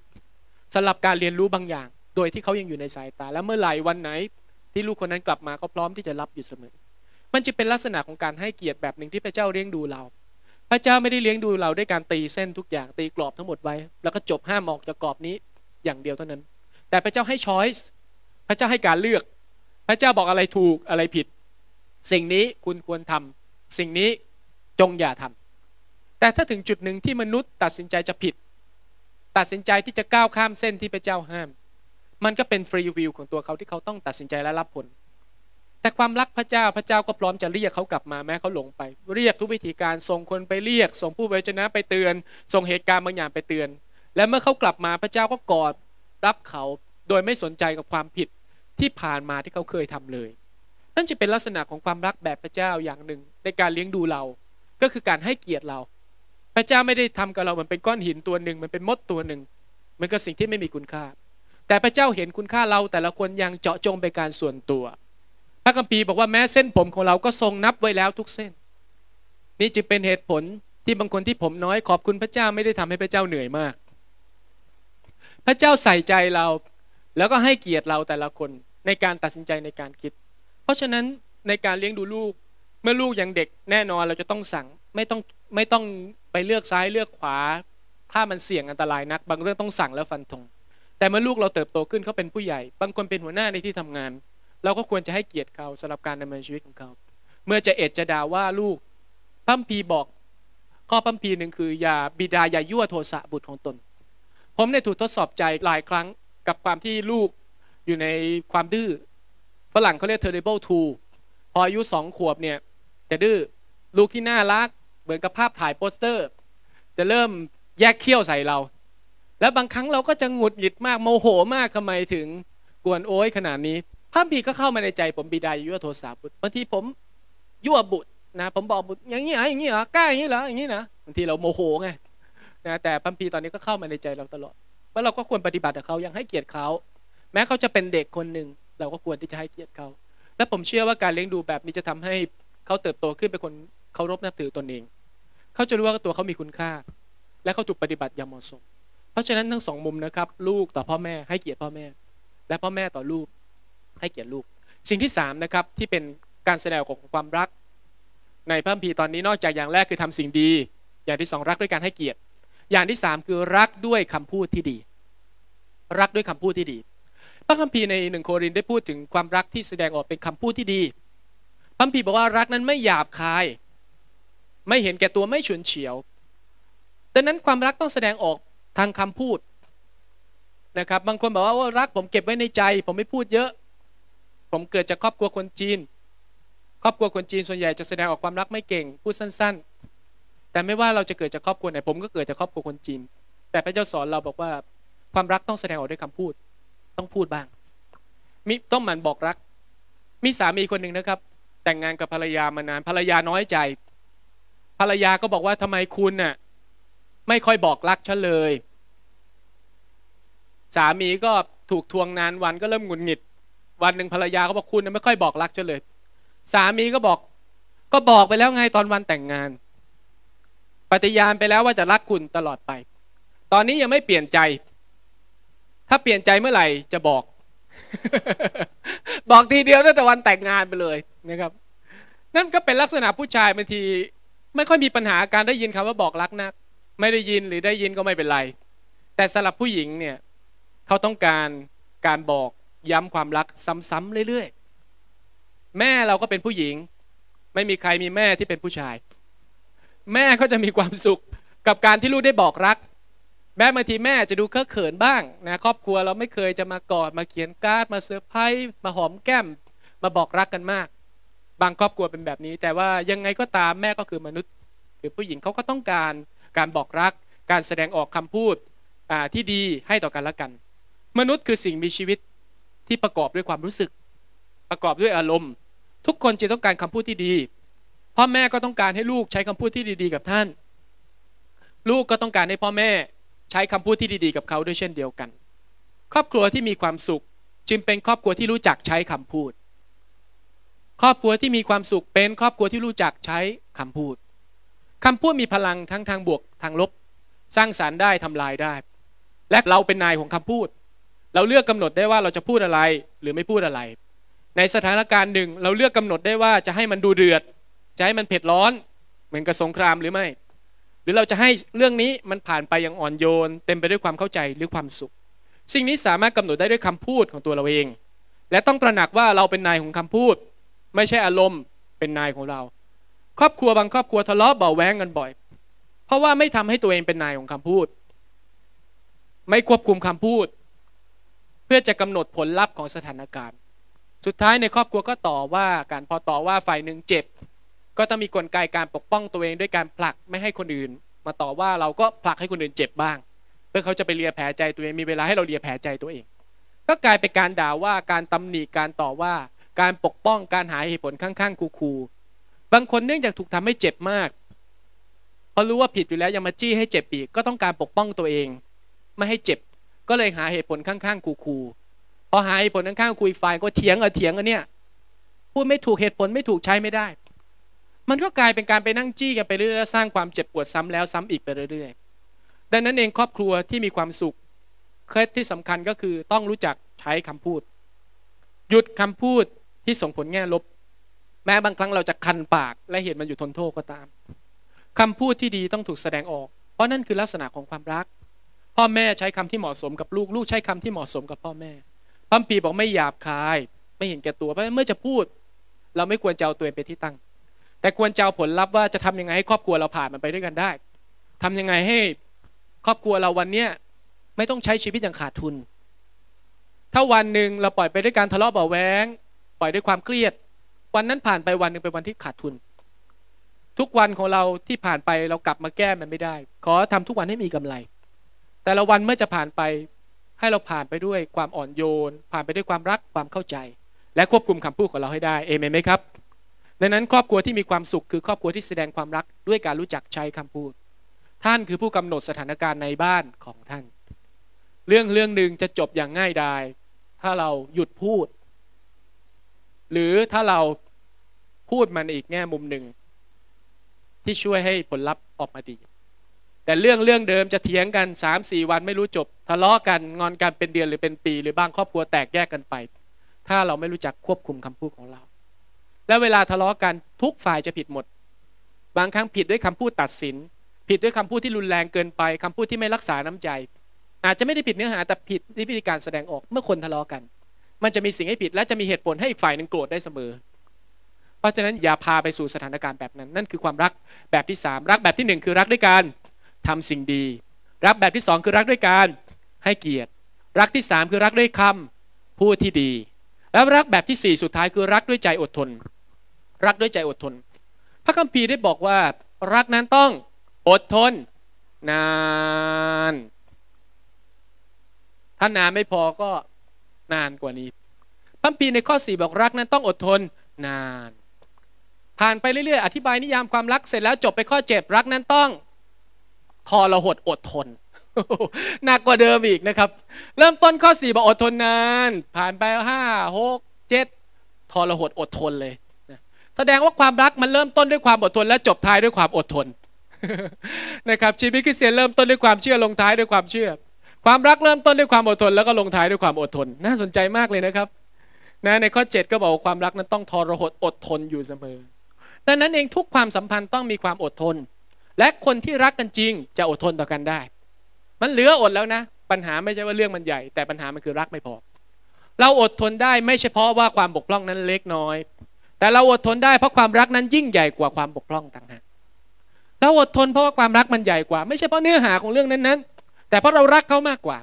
สำหรับการเรียนรู้บางอย่างโดยที่เขายังอยู่ในสายตาและเมื่อไหร่วันไหนที่ลูกคนนั้นกลับมาก็พร้อมที่จะรับอยู่เสมอมันจะเป็นลักษณะของการให้เกียรติแบบหนึ่งที่พระเจ้าเลี้ยงดูเราพระเจ้าไม่ได้เลี้ยงดูเราด้วยการตีเส้นทุกอย่างตีกรอบทั้งหมดไว้แล้วก็จบห้ามออกจากกรอบนี้อย่างเดียวเท่านั้นแต่พระเจ้าให้ choice พระเจ้าให้การเลือกพระเจ้าบอกอะไรถูกอะไรผิดสิ่งนี้คุณควรทำสิ่งนี้จงอย่าทำแต่ถ้าถึงจุดหนึ่งที่มนุษย์ตัดสินใจจะผิดตัดสินใจที่จะก้าวข้ามเส้นที่พระเจ้าห้ามมันก็เป็นฟรีวิลของตัวเขาที่เขาต้องตัดสินใจและรับผลแต่ความรักพระเจ้าพระเจ้าก็พร้อมจะเรียกเขากลับมาแม้เขาหลงไปเรียกทุกวิธีการส่งคนไปเรียกส่งผู้เผยพระชนะไปเตือนส่งเหตุการณ์บางอย่างไปเตือนและเมื่อเขากลับมาพระเจ้าก็กอดรับเขาโดยไม่สนใจกับความผิดที่ผ่านมาที่เขาเคยทำเลยนั่นจะเป็นลักษณะของความรักแบบพระเจ้าอย่างหนึ่งในการเลี้ยงดูเราก็คือการให้เกียรติเราพระเจ้าไม่ได้ทำกับเราเหมือนเป็นก้อนหินตัวหนึ่งมันเป็นมดตัวหนึ่งมันก็สิ่งที่ไม่มีคุณค่าแต่พระเจ้าเห็นคุณค่าเราแต่ละคนยังเจาะจงไปการส่วนตัวพระคัมภีร์บอกว่าแม้เส้นผมของเราก็ทรงนับไว้แล้วทุกเส้นนี่จึงเป็นเหตุผลที่บางคนที่ผมน้อยขอบคุณพระเจ้าไม่ได้ทำให้พระเจ้าเหนื่อยมากพระเจ้าใส่ใจเราแล้วก็ให้เกียรติเราแต่ละคนในการตัดสินใจในการคิดเพราะฉะนั้นในการเลี้ยงดูลูกเมื่อลูกยังเด็กแน่นอนเราจะต้องสั่งไม่ต้องไม่ต้องไปเลือกซ้ายเลือกขวาถ้ามันเสี่ยงอันตรายนักบางเรื่องต้องสั่งแล้วฟันธงแต่เมื่อลูกเราเติบโตขึ้นเขาเป็นผู้ใหญ่บางคนเป็นหัวหน้าในที่ทำงานเราก็ควรจะให้เกียรติเขาสำหรับการดำเนินชีวิตของเขาเมื่อจะเอ็ดจะด่าว่าลูกพระคัมภีร์บอกข้อพระคัมภีร์หนึ่งคืออย่าบิดาอย่ายั่วโทสะบุตรของตนผมได้ถูกทดสอบใจหลายครั้งกับความที่ลูกอยู่ในความดื้อฝรั่งเขาเรียก terrible two พออายุสองขวบเนี่ยจะดื้อลูกที่น่ารักเหมือนกับภาพถ่ายโปสเตอร์จะเริ่มแยกเขี้ยวใส่เราและบางครั้งเราก็จะหงุดหงิดมากโมโหมากทำไมถึงกวนโอยขนาดนี้พระพี่ก็เข้ามาในใจผมบิดายั่วโทสะบุตรบางทีผมยั่วบุตรนะผมบอกบุตรอย่างนี้เหรออย่างนี้เหรอกล้าอย่างนี้เหรออย่างนี้นะบางทีเราโมโหไงนะแต่พระพี่ตอนนี้ก็เข้ามาในใจเราตลอดว่าเราก็ควรปฏิบัติกับเขายังให้เกียรติเขาแม้เขาจะเป็นเด็กคนหนึ่งเราก็ควรที่จะให้เกียรติเขาและผมเชื่อว่าการเลี้ยงดูแบบนี้จะทำให้เขาเติบโตขึ้นเป็นคนเคารพนับถือตนเองเขาจะรู้ว่าตัวเขามีคุณค่าและเขาถูกปฏิบัติอย่างเหมาะสมเพราะฉะนั้นทั้งสองมุมนะครับลูกต่อพ่อแม่ให้เกียรติพ่อแม่และพ่อแม่ต่อลูกให้เกียรติลูกสิ่งที่สามนะครับที่เป็นการแสดงของความรักในพระคัมภีร์ตอนนี้นอกจากอย่างแรกคือทำสิ่งดีอย่างที่สองรักด้วยการให้เกียรติอย่างที่สามคือรักด้วยคำพูดที่ดีรักด้วยคำพูดที่ดีพระคัมภีร์ในหนึ่งโครินธ์ได้พูดถึงความรักที่แสดงออกเป็นคำพูดที่ดีพระคัมภีร์บอกว่ารักนั้นไม่หยาบคายไม่เห็นแก่ตัวไม่ฉุนเฉียวดังนั้นความรักต้องแสดงออกทางคำพูดนะครับบางคนบอกว่ารักผมเก็บไว้ในใจผมไม่พูดเยอะผมเกิดจากครอบครัวคนจีนครอบครัวคนจีนส่วนใหญ่จะแสดงออกความรักไม่เก่งพูดสั้นๆแต่ไม่ว่าเราจะเกิดจากครอบครัวไหนผมก็เกิดจากครอบครัวคนจีนแต่พระเจ้าสอนเราบอกว่าความรักต้องแสดงออกด้วยคำพูดต้องพูดบ้างมิต้องหมั่นบอกรักมีสามีคนหนึ่งนะครับแต่งงานกับภรรยามานานภรรยาน้อยใจภรรยาก็บอกว่าทำไมคุณน่ะไม่ค่อยบอกรักฉันเลยสามีก็ถูกทวงนานวันก็เริ่มหงุดหงิดวันหนึ่งภรรยาก็บอกคุณไม่ค่อยบอกรักฉันเลยสามีก็บอกก็บอกไปแล้วไงตอนวันแต่งงานปฏิญาณไปแล้วว่าจะรักคุณตลอดไปตอนนี้ยังไม่เปลี่ยนใจถ้าเปลี่ยนใจเมื่อไหร่จะบอก บอกทีเดียวตั้งแต่วันแต่งงานไปเลยนะครับนั่นก็เป็นลักษณะผู้ชายบางทีไม่ค่อยมีปัญหาการได้ยินคำว่าบอกรักนัก ไม่ได้ยินหรือได้ยินก็ไม่เป็นไรแต่สำหรับผู้หญิงเนี่ยเขาต้องการการบอกย้ำความรักซ้ำๆเรื่อยๆแม่เราก็เป็นผู้หญิงไม่มีใครมีแม่ที่เป็นผู้ชายแม่ก็จะมีความสุขกับการที่ลูกได้บอกรักแม้บางทีแม่จะดูเคอะเขินบ้างนะครอบครัวเราไม่เคยจะมากอดมาเขียนการ์ดมาเซอร์ไพรส์มาหอมแก้มมาบอกรักกันมากบางครอบครัวเป็นแบบนี้แต่ว่ายังไงก็ตามแม่ก็คือมนุษย์คือผู้หญิงเขาก็ต้องการการบอกรักการแสดงออกคำพูดที่ดีให้ต่อกันและกันมนุษย์คือสิ่งมีชีวิตที่ประกอบด้วยความรู้สึกประกอบด้วยอารมณ์ทุกคนจะต้องการคำพูดที่ดีพ่อแม่ก็ต้องการให้ลูกใช้คำพูดที่ดีๆกับท่านลูกก็ต้องการให้พ่อแม่ใช้คำพูดที่ดีๆกับเขาด้วยเช่นเดียวกันครอบครัวที่มีความสุขจึงเป็นครอบครัวที่รู้จักใช้คำพูดครอบครัวที่มีความสุขเป็นครอบครัวที่รู้จักใช้คำพูดคำพูดมีพลังทั้งทางบวกทางลบสร้างสรรค์ได้ทำลายได้และเราเป็นนายของคำพูดเราเลือกกำหนดได้ว่าเราจะพูดอะไรหรือไม่พูดอะไรในสถานการณ์หนึ่งเราเลือกกำหนดได้ว่าจะให้มันดูเดือดจะให้มันเผ็ดร้อนเหมือนกับสงครามหรือไม่หรือเราจะให้เรื่องนี้มันผ่านไปอย่างอ่อนโยนเต็มไปด้วยความเข้าใจหรือความสุขสิ่งนี้สามารถกำหนดได้ด้วยคำพูดของตัวเราเองและต้องตระหนักว่าเราเป็นนายของคำพูดไม่ใช่อารมณ์เป็นนายของเราครอบครัวบางครอบครัวทะเลาะเบาแว้งกันบ่อยเพราะว่าไม่ทำให้ตัวเองเป็นนายของคำพูดไม่ควบคุมคำพูดเพื่อจะกำหนดผลลัพธ์ของสถานการณ์สุดท้ายในครอบครัวก็ต่อว่าการพอต่อว่าฝ่ายหนึ่งเจ็บก็ต้องมีกลไกการปกป้องตัวเองด้วยการผลักไม่ให้คนอื่นมาต่อว่าเราก็ผลักให้คนอื่นเจ็บบ้างเพื่อเขาจะไปเลียแผลใจตัวเองมีเวลาให้เราเลียแผลใจตัวเองก็กลายเป็นการด่าว่าการตำหนิการต่อว่าการปกป้องการหาเหตุผลข้างๆคูๆบางคนเนื่องจากถูกทำให้เจ็บมากพอรู้ว่าผิดอยู่แล้วยังมาจี้ให้เจ็บอีกก็ต้องการปกป้องตัวเองไม่ให้เจ็บก็เลยหาเหตุผลข้างๆคู่ๆพอหาเหตุผลข้างๆคุยฝ่ายก็เถียงเอาเถียงกันเนี่ยพูดไม่ถูกเหตุผลไม่ถูกใช้ไม่ได้มันก็กลายเป็นการไปนั่งจี้กันไปเรื่อยๆสร้างความเจ็บปวดซ้ำแล้วซ้ำอีกไปเรื่อยๆดังนั้นเองครอบครัวที่มีความสุขเคล็ดที่สำคัญก็คือต้องรู้จักใช้คำพูดหยุดคำพูดที่ส่งผลแง่ลบแม้บางครั้งเราจะคันปากและเห็นมันอยู่ทนโทษก็ตามคำพูดที่ดีต้องถูกแสดงออกเพราะนั่นคือลักษณะของความรักพ่อแม่ใช้คำที่เหมาะสมกับลูกลูกใช้คำที่เหมาะสมกับพ่อแม่พระคัมภีร์บอกไม่หยาบคายไม่เห็นแก่ตัวเพราะเมื่อจะพูดเราไม่ควรจะเอาตัวเองเป็นที่ตั้งแต่ควรจะเอาผลลัพธ์ว่าจะทำยังไงให้ครอบครัวเราผ่านมันไปด้วยกันได้ทำยังไงให้ครอบครัวเราวันนี้ไม่ต้องใช้ชีวิตอย่างขาดทุนถ้าวันหนึ่งเราปล่อยไปด้วยการทะเลาะเบาแว้งปล่อยด้วยความเครียดวันนั้นผ่านไปวันหนึ่งเป็นวันที่ขาดทุนทุกวันของเราที่ผ่านไปเรากลับมาแก้มันไม่ได้ขอทำทุกวันให้มีกำไรแต่ละวันเมื่อจะผ่านไปให้เราผ่านไปด้วยความอ่อนโยนผ่านไปด้วยความรักความเข้าใจและควบคุมคำพูดของเราให้ได้เอเมนไหมครับดังนั้นครอบครัวที่มีความสุขคือครอบครัวที่แสดงความรักด้วยการรู้จักใช้คำพูดท่านคือผู้กำหนดสถานการณ์ในบ้านของท่านเรื่องเรื่องหนึ่งจะจบอย่างง่ายดายถ้าเราหยุดพูดหรือถ้าเราพูดมันอีกแง่มุมหนึ่งที่ช่วยให้ผลลัพธ์ออกมาดีแต่เรื่องเรื่องเดิมจะเถียงกัน สามสี่ วันไม่รู้จบทะเลาะกันงอนกันเป็นเดือนหรือเป็นปีหรือบางครอบครัวแตกแยกกันไปถ้าเราไม่รู้จักควบคุมคำพูดของเราและเวลาทะเลาะกันทุกฝ่ายจะผิดหมดบางครั้งผิดด้วยคำพูดตัดสินผิดด้วยคำพูดที่รุนแรงเกินไปคำพูดที่ไม่รักษาน้ำใจอาจจะไม่ได้ผิดเนื้อหาแต่ผิดที่วิธีการแสดงออกเมื่อคนทะเลาะกันมันจะมีสิ่งให้ผิดและจะมีเหตุผลให้อีกฝ่ายหนึ่งโกรธได้เสมอเพราะฉะนั้นอย่าพาไปสู่สถานการณ์แบบนั้นนั่นคือความรักแบบที่สามรักแบบที่หนึ่งคือรักด้วยการทำสิ่งดีรักแบบที่สองคือรักด้วยการให้เกียรติรักที่สามคือรักด้วยคำพูดที่ดีแล้วรักแบบที่สี่สุดท้ายคือรักด้วยใจอดทนรักด้วยใจอดทนพระคัมภีร์ได้บอกว่ารักนั้นต้องอดทนนานถ้านานไม่พอก็นานกว่านี้พระคัมภีร์ในข้อสี่บอกรักนั้นต้องอดทนนานผ่านไปเรื่อยๆอธิบายนิยามความรักเสร็จแล้วจบไปข้อเจ็ดรักนั้นต้องทรหดอดทนหนักกว่าเดิมอีกนะครับเริ่มต้นข้อสี่บอกอดทนนานผ่านไปห้า หก เจ็ดทรหดอดทนเลยแสดงว่าความรักมันเริ่มต้นด้วยความอดทนและจบท้ายด้วยความอดทนนะครับชีวิตคริสเตียนเริ่มต้นด้วยความเชื่อลงท้ายด้วยความเชื่อความรักเริ่มต้นด้วยความอดทนแล้วก็ลงท้ายด้วยความอดทนน่าสนใจมากเลยนะครับนะในข้อเจ็ดก็บอกว่าความรักนั้นต้องทรหดอดทนอยู่เสมอดังนั้นเองทุกความสัมพันธ์ต้องมีความอดทน และคนที่รักกันจริงจะอดทนต่อกันได้มันเหลืออดแล้วนะปัญหาไม่ใช่ว่าเรื่องมันใหญ่แต่ปัญหามันคือรักไม่พอเราอดทนได้ไม่เฉพาะว่าความบกพร่องนั้นเล็กน้อยแต่เราอดทนได้เพราะความรักนั้นยิ่งใหญ่กว่าความบกพร่องต่างหากเราอดทนเพราะว่าความรักมันใหญ่กว่าไม่ใช่เพราะเนื้อหาของเรื่องนั้นๆแต่เพราะเรารักเขามากกว่า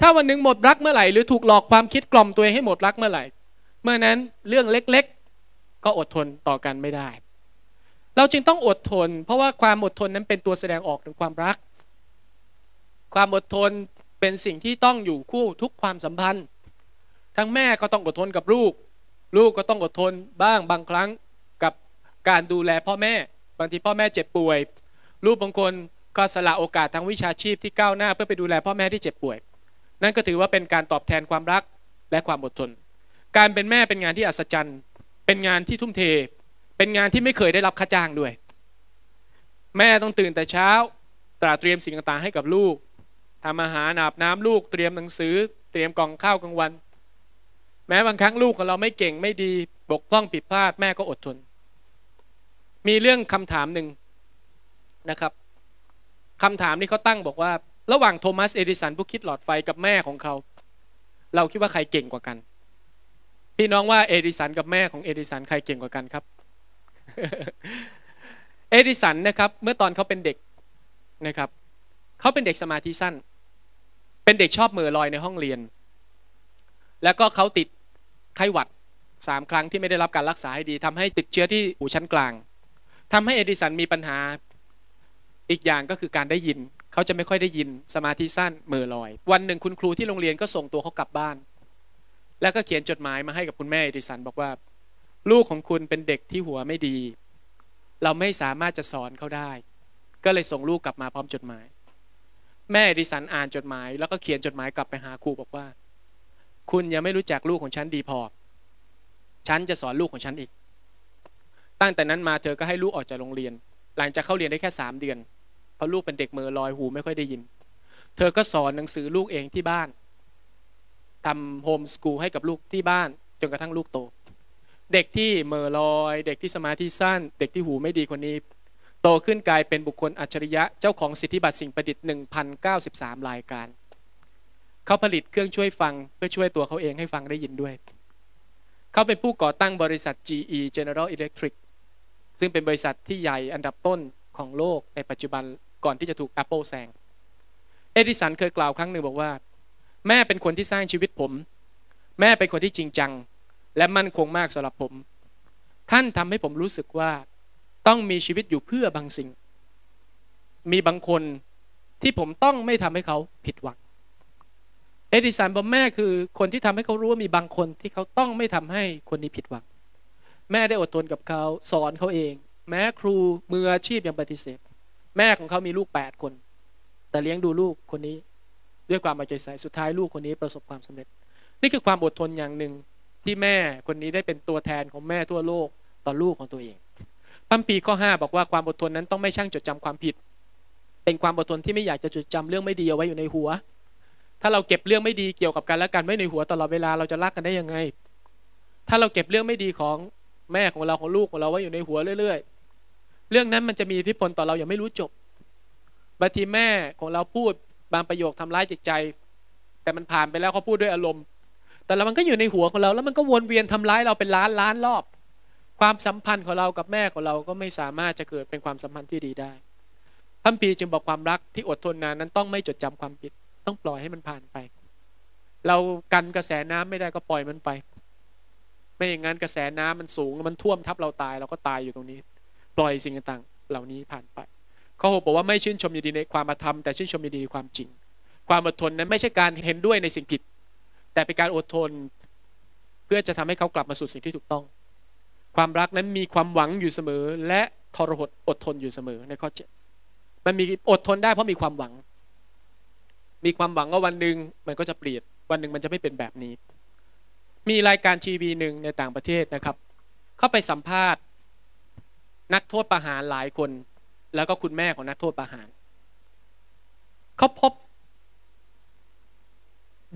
ถ้าวันหนึ่งหมดรักเมื่อไหร่หรือถูกหลอกความคิดกล่อมตัวเองให้หมดรักเมื่อไหร่เมื่อนั้นเรื่องเล็กๆก็อดทนต่อกันไม่ได้เราจึงต้องอดทนเพราะว่าความอดทนนั้นเป็นตัวแสดงออกถึงความรักความอดทนเป็นสิ่งที่ต้องอยู่คู่ทุกความสัมพันธ์ทั้งแม่ก็ต้องอดทนกับลูกลูกก็ต้องอดทนบ้างบางครั้งกับการดูแลพ่อแม่บางทีพ่อแม่เจ็บป่วยลูกบางคนก็สละโอกาสทางวิชาชีพที่ก้าวหน้าเพื่อไปดูแลพ่อแม่ที่เจ็บป่วยนั่นก็ถือว่าเป็นการตอบแทนความรักและความอดทนการเป็นแม่เป็นงานที่อัศจรรย์เป็นงานที่ทุ่มเทเป็นงานที่ไม่เคยได้รับค่าจ้างด้วยแม่ต้องตื่นแต่เช้าตระเตรียมสิ่งต่างๆให้กับลูกทำอาหารอาบน้ำลูกเตรียมหนังสือเตรียมกล่องข้าวกลางวันแม้บางครั้งลูกของเราไม่เก่งไม่ดีบกพร่องผิดพลาดแม่ก็อดทนมีเรื่องคำถามหนึ่งนะครับคำถามที่เขาตั้งบอกว่าระหว่างโทมัสเอดิสันผู้คิดหลอดไฟกับแม่ของเขาเราคิดว่าใครเก่งกว่ากันพี่น้องว่าเอดิสันกับแม่ของเอดิสันใครเก่งกว่ากันครับ เอดิสันนะครับเมื่อตอนเขาเป็นเด็กนะครับเขาเป็นเด็กสมาธิสั้นเป็นเด็กชอบเหม่อลอยในห้องเรียนแล้วก็เขาติดไข้หวัดสามครั้งที่ไม่ได้รับการรักษาให้ดีทำให้ติดเชื้อที่หูชั้นกลางทำให้เอดิสันมีปัญหาอีกอย่างก็คือการได้ยินเขาจะไม่ค่อยได้ยินสมาธิสั้นเหม่อลอยวันหนึ่งคุณครูที่โรงเรียนก็ส่งตัวเขากลับบ้านแล้วก็เขียนจดหมายมาให้กับคุณแม่เอดิสันบอกว่าลูกของคุณเป็นเด็กที่หัวไม่ดีเราไม่สามารถจะสอนเขาได้ก็เลยส่งลูกกลับมาพร้อมจดหมายแม่เอดิสันอ่านจดหมายแล้วก็เขียนจดหมายกลับไปหาครูบอกว่าคุณยังไม่รู้จักลูกของฉันดีพอฉันจะสอนลูกของฉันอีกตั้งแต่นั้นมาเธอก็ให้ลูกออกจากโรงเรียนหลังจากเข้าเรียนได้แค่สามเดือนเพราะลูกเป็นเด็กเมื่อลอยหูไม่ค่อยได้ยินเธอก็สอนหนังสือลูกเองที่บ้านทำโฮมสกูลให้กับลูกที่บ้านจนกระทั่งลูกโตเด็กที่เมื่อลอยเด็กที่สมาธิสั้นเด็กที่หูไม่ดีคนนี้โตขึ้นกลายเป็นบุคคลอัจฉริยะเจ้าของสิทธิบัตรสิ่งประดิษฐ์ หนึ่งพันเก้าสิบสาม รายการเขาผลิตเครื่องช่วยฟังเพื่อช่วยตัวเขาเองให้ฟังได้ยินด้วยเขาเป็นผู้ก่อตั้งบริษัท จี อี General Electric ซึ่งเป็นบริษัทที่ใหญ่อันดับต้นของโลกในปัจจุบันก่อนที่จะถูก Apple แซงเอดิสันเคยกล่าวครั้งหนึ่งบอกว่าแม่เป็นคนที่สร้างชีวิตผมแม่เป็นคนที่จริงจังและมั่นคงมากสำหรับผมท่านทำให้ผมรู้สึกว่าต้องมีชีวิตอยู่เพื่อบางสิ่งมีบางคนที่ผมต้องไม่ทำให้เขาผิดหวังเอดิสันบอกแม่คือคนที่ทำให้เขารู้ว่ามีบางคนที่เขาต้องไม่ทำให้คนนี้ผิดหวังแม่ได้อดทนกับเขาสอนเขาเองแม้ครูมืออาชีพยังปฏิเสธแม่ของเขามีลูกแปดคนแต่เลี้ยงดูลูกคนนี้ด้วยความเอาใจใส่สุดท้ายลูกคนนี้ประสบความสำเร็จนี่คือความอดทนอย่างหนึ่งที่แม่คนนี้ได้เป็นตัวแทนของแม่ทั่วโลกต่อลูกของตัวเองคัมภีร์ข้อห้าบอกว่าความอดทนนั้นต้องไม่ช่างจดจำความผิดเป็นความอดทนที่ไม่อยากจะจดจำเรื่องไม่ดีเอาไว้อยู่ในหัวถ้าเราเก็บเรื่องไม่ดีเกี่ยวกับกันและกันไว้ในหัวตลอดเวลาเราจะรักกันได้ยังไงถ้าเราเก็บเรื่องไม่ดีของแม่ของเราของลูกของเราไว้อยู่ในหัวเรื่อยๆเรื่องนั้นมันจะมีอิทธิพลต่อเราอย่างไม่รู้จบบางทีแม่ของเราพูดบางประโยคทำร้ายจิตใจแต่มันผ่านไปแล้วเขาพูดด้วยอารมณ์แต่แล้วมันก็อยู่ในหัวของเราแล้วมันก็วนเวียนทำร้ายเราเป็นล้านล้านรอบความสัมพันธ์ของเรากับแม่ของเราก็ไม่สามารถจะเกิดเป็นความสัมพันธ์ที่ดีได้คัมภีร์จึงบอกความรักที่อดทนนานนั้นต้องไม่จดจำความผิดต้องปล่อยให้มันผ่านไปเรากันกระแสน้ำไม่ได้ก็ปล่อยมันไปไม่อย่างนั้นกระแสน้ำมันสูงมันท่วมทับเราตายเราก็ตายอยู่ตรงนี้ปล่อยสิ่งต่างๆเหล่านี้ผ่านไปข้อหกบอกว่าไม่ชื่นชมยินดีในความอธรรมแต่ชื่นชมยินดีในความจริงความอดทนนั้นไม่ใช่การเห็นด้วยในสิ่งผิดแต่เป็นการอดทนเพื่อจะทำให้เขากลับมาสู่สิ่งที่ถูกต้องความรักนั้นมีความหวังอยู่เสมอและทรหดอดทนอยู่เสมอในข้อเจ็ดมันมีอดทนได้เพราะมีความหวังมีความหวังว่าวันหนึ่งมันก็จะเปลี่ยนวันหนึ่งมันจะไม่เป็นแบบนี้มีรายการทีวีหนึ่งในต่างประเทศนะครับเข้าไปสัมภาษณ์นักโทษประหารหลายคนแล้วก็คุณแม่ของนักโทษประหารเขาพบ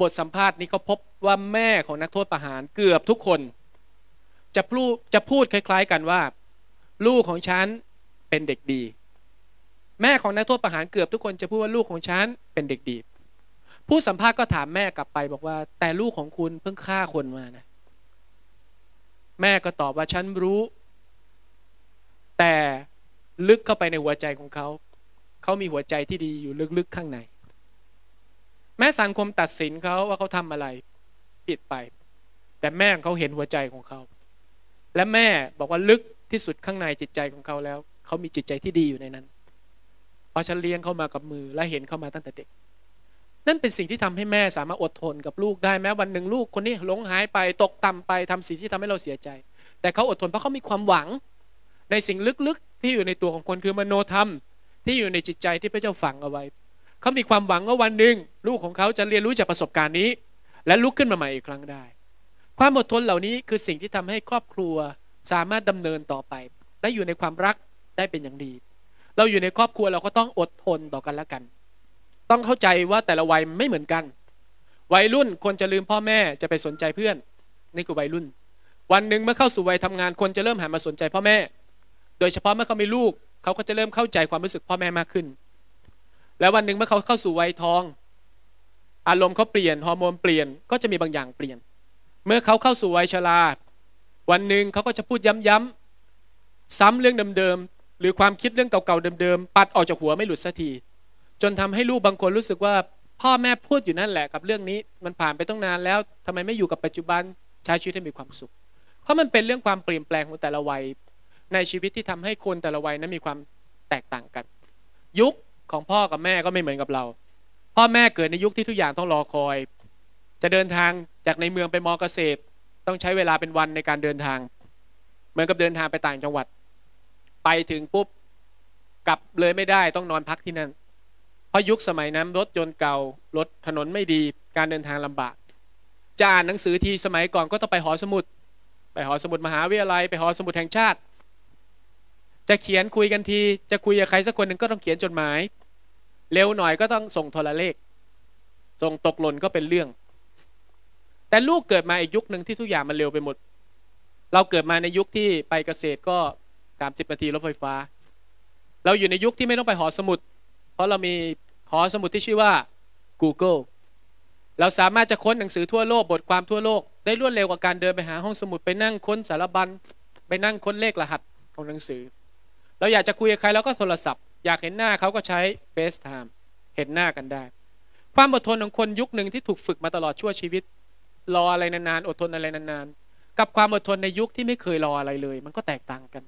บทสัมภาษณ์นี้เขาพบว่าแม่ของนักโทษประหารเกือบทุกคนจะพูดจะพูดคล้ายๆกันว่าลูกของฉันเป็นเด็กดี แม่ของนักโทษประหารเกือบทุกคนจะพูดว่าลูกของฉันเป็นเด็กดีผู้สัมภาษณ์ก็ถามแม่กลับไปบอกว่าแต่ลูกของคุณเพิ่งฆ่าคนมานะแม่ก็ตอบว่าฉันรู้แต่ลึกเข้าไปในหัวใจของเขาเขามีหัวใจที่ดีอยู่ลึกๆข้างในแม้สังคมตัดสินเขาว่าเขาทำอะไรผิดไปแต่แม่ของเขาเห็นหัวใจของเขาและแม่บอกว่าลึกที่สุดข้างในจิตใจของเขาแล้วเขามีจิตใจที่ดีอยู่ในนั้นเพราะฉันเลี้ยงเขามากับมือและเห็นเขามาตั้งแต่เด็กนั่นเป็นสิ่งที่ทำให้แม่สามารถอดทนกับลูกได้แม้วันหนึ่งลูกคนนี้หลงหายไปตกต่ำไปทำสิ่งที่ทำให้เราเสียใจแต่เขาอดทนเพราะเขามีความหวังในสิ่งลึกๆที่อยู่ในตัวของคนคือมโนธรรมที่อยู่ในจิตใจที่พระเจ้าฝังเอาไว้เขามีความหวังว่าวันหนึ่งลูกของเขาจะเรียนรู้จากประสบการณ์นี้และลุกขึ้นมาใหม่อีกครั้งได้ความอดทนเหล่านี้คือสิ่งที่ทำให้ครอบครัวสามารถดำเนินต่อไปและอยู่ในความรักได้เป็นอย่างดีเราอยู่ในครอบครัวเราก็ต้องอดทนต่อกันและกันต้องเข้าใจว่าแต่ละวัยไม่เหมือนกันวัยรุ่นคนจะลืมพ่อแม่จะไปสนใจเพื่อนนี่คือวัยรุ่นวันหนึ่งเมื่อเข้าสู่วัยทำงานคนจะเริ่มหันมาสนใจพ่อแม่โดยเฉพาะเมื่อเขามีลูกเขาก็จะเริ่มเข้าใจความรู้สึกพ่อแม่มากขึ้นและวันหนึ่งเมื่อเขาเข้าสู่วัยทองอารมณ์เขาเปลี่ยนฮอร์โมนเปลี่ยนก็จะมีบางอย่างเปลี่ยนเมื่อเขาเข้าสู่วัยชราวันหนึ่งเขาก็จะพูดย้ำๆซ้ำเรื่องเดิมๆหรือความคิดเรื่องเก่าๆเดิมๆปัดออกจากหัวไม่หลุดสักทีจนทำให้ลูกบางคนรู้สึกว่าพ่อแม่พูดอยู่นั่นแหละกับเรื่องนี้มันผ่านไปตั้งนานแล้วทำไมไม่อยู่กับปัจจุบันใช้ชีวิตให้มีความสุขเพราะมันเป็นเรื่องความเปลี่ยนแปลงของแต่ละวัยในชีวิตที่ทำให้คนแต่ละวัยนั้นมีความแตกต่างกันยุคของพ่อกับแม่ก็ไม่เหมือนกับเราพ่อแม่เกิดในยุคที่ทุกอย่างต้องรอคอยจะเดินทางจากในเมืองไปมอเกษตรต้องใช้เวลาเป็นวันในการเดินทางเหมือนกับเดินทางไปต่างจังหวัดไปถึงปุ๊บกลับเลยไม่ได้ต้องนอนพักที่นั่นเพราะยุคสมัยนั้นรถยนต์เก่ารถถนนไม่ดีการเดินทางลำบากจะอ่านหนังสือทีสมัยก่อนก็ต้องไปหอสมุดไปหอสมุดมหาวิทยาลัยไปหอสมุดแห่งชาติจะเขียนคุยกันทีจะคุยกับใครสักคนหนึ่งก็ต้องเขียนจดหมายเร็วหน่อยก็ต้องส่งโทรเลขส่งตกหล่นก็เป็นเรื่องแต่ลูกเกิดมาอีกยุคหนึ่งที่ทุกอย่างมันเร็วไปหมดเราเกิดมาในยุคที่ไปเกษตรก็สามสิบนาทีรถไฟฟ้าเราอยู่ในยุคที่ไม่ต้องไปหอสมุดเพราะเรามีหอสมุดที่ชื่อว่า Google เราสามารถจะค้นหนังสือทั่วโลกบทความทั่วโลกได้รวดเร็วกว่าการเดินไปหาห้องสมุดไปนั่งค้นสารบัญไปนั่งค้นเลขรหัสของหนังสือเราอยากจะคุยกับใครเราก็โทรศัพท์อยากเห็นหน้าเขาก็ใช้ เฟซไทม์ เห็นหน้ากันได้ความอดทนของคนยุคหนึ่งที่ถูกฝึกมาตลอดชั่วชีวิตรออะไรนานๆอดทนอะไรนานๆกับความอดทนในยุคที่ไม่เคยรออะไรเลยมันก็แตกต่างกัน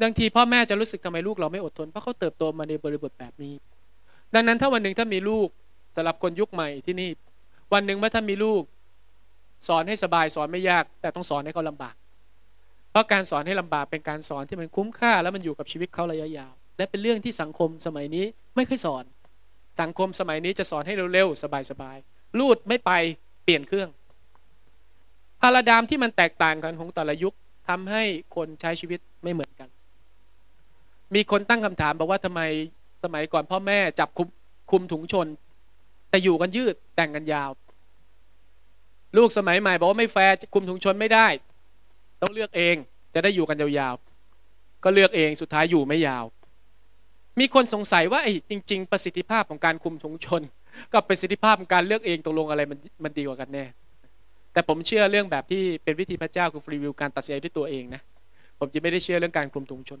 บางทีพ่อแม่จะรู้สึกทำไมลูกเราไม่อดทนเพราะเขาเติบโตมาในบริบทแบบนี้ดังนั้นถ้าวันหนึ่งถ้ามีลูกสำหรับคนยุคใหม่ที่นี่วันหนึ่งเมื่อถ้ามีลูกสอนให้สบายสอนไม่ยากแต่ต้องสอนให้เขาลำบากเพราะการสอนให้ลำบากเป็นการสอนที่มันคุ้มค่าและมันอยู่กับชีวิตเขาระยะยาวและเป็นเรื่องที่สังคมสมัยนี้ไม่ค่อยสอนสังคมสมัยนี้จะสอนให้เร็วๆสบายๆลูดไม่ไปเปลี่ยนเครื่องพาราไดม์ที่มันแตกต่างกันของแต่ละยุคทำให้คนใช้ชีวิตไม่เหมือนกันมีคนตั้งคำถามบอกว่าทำไมสมัยก่อนพ่อแม่จับคุมคุมถุงชนแต่อยู่กันยืดแต่งกันยาวลูกสมัยใหม่บอกว่าไม่แฟร์คุมถุงชนไม่ได้ต้องเลือกเองจะได้อยู่กันยาวๆก็เลือกเองสุดท้ายอยู่ไม่ยาวมีคนสงสัยว่าไอ้จริงๆประสิทธิภาพของการคุมถุงชนกับประสิทธิภาพของการเลือกเองตกลงอะไรมันมันดีกว่ากันแน่แต่ผมเชื่อเรื่องแบบที่เป็นวิธีพระเจ้าคือฟรีวิลการตัดสินใจด้วยตัวเองนะผมจะไม่ได้เชื่อเรื่องการคุมถุงชน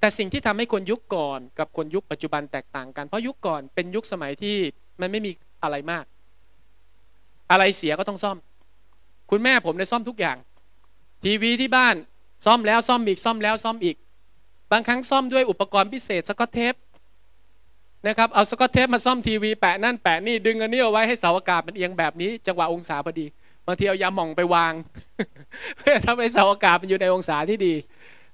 แต่สิ่งที่ทำให้คนยุคก่อนกับคนยุคปัจจุบันแตกต่างกันเพราะยุคก่อนเป็นยุคสมัยที่มันไม่มีอะไรมากอะไรเสียก็ต้องซ่อมคุณแม่ผมได้ซ่อมทุกอย่างทีวีที่บ้านซ่อมแล้วซ่อมอีกซ่อมแล้วซ่อมอีกบางครั้งซ่อมด้วยอุปกรณ์พิเศษสกอตเทปนะครับเอาสกอตเทปมาซ่อมทีวีแปะนั่นแปะนี่ดึงอันนี้เอาไว้ให้เสาอากาศมันเอียงแบบนี้จังหวะองศาพอดีบางทีเอายาหม่องไปวางเพื่อทำให้เสาอากาศมันอยู่ในองศาที่ดี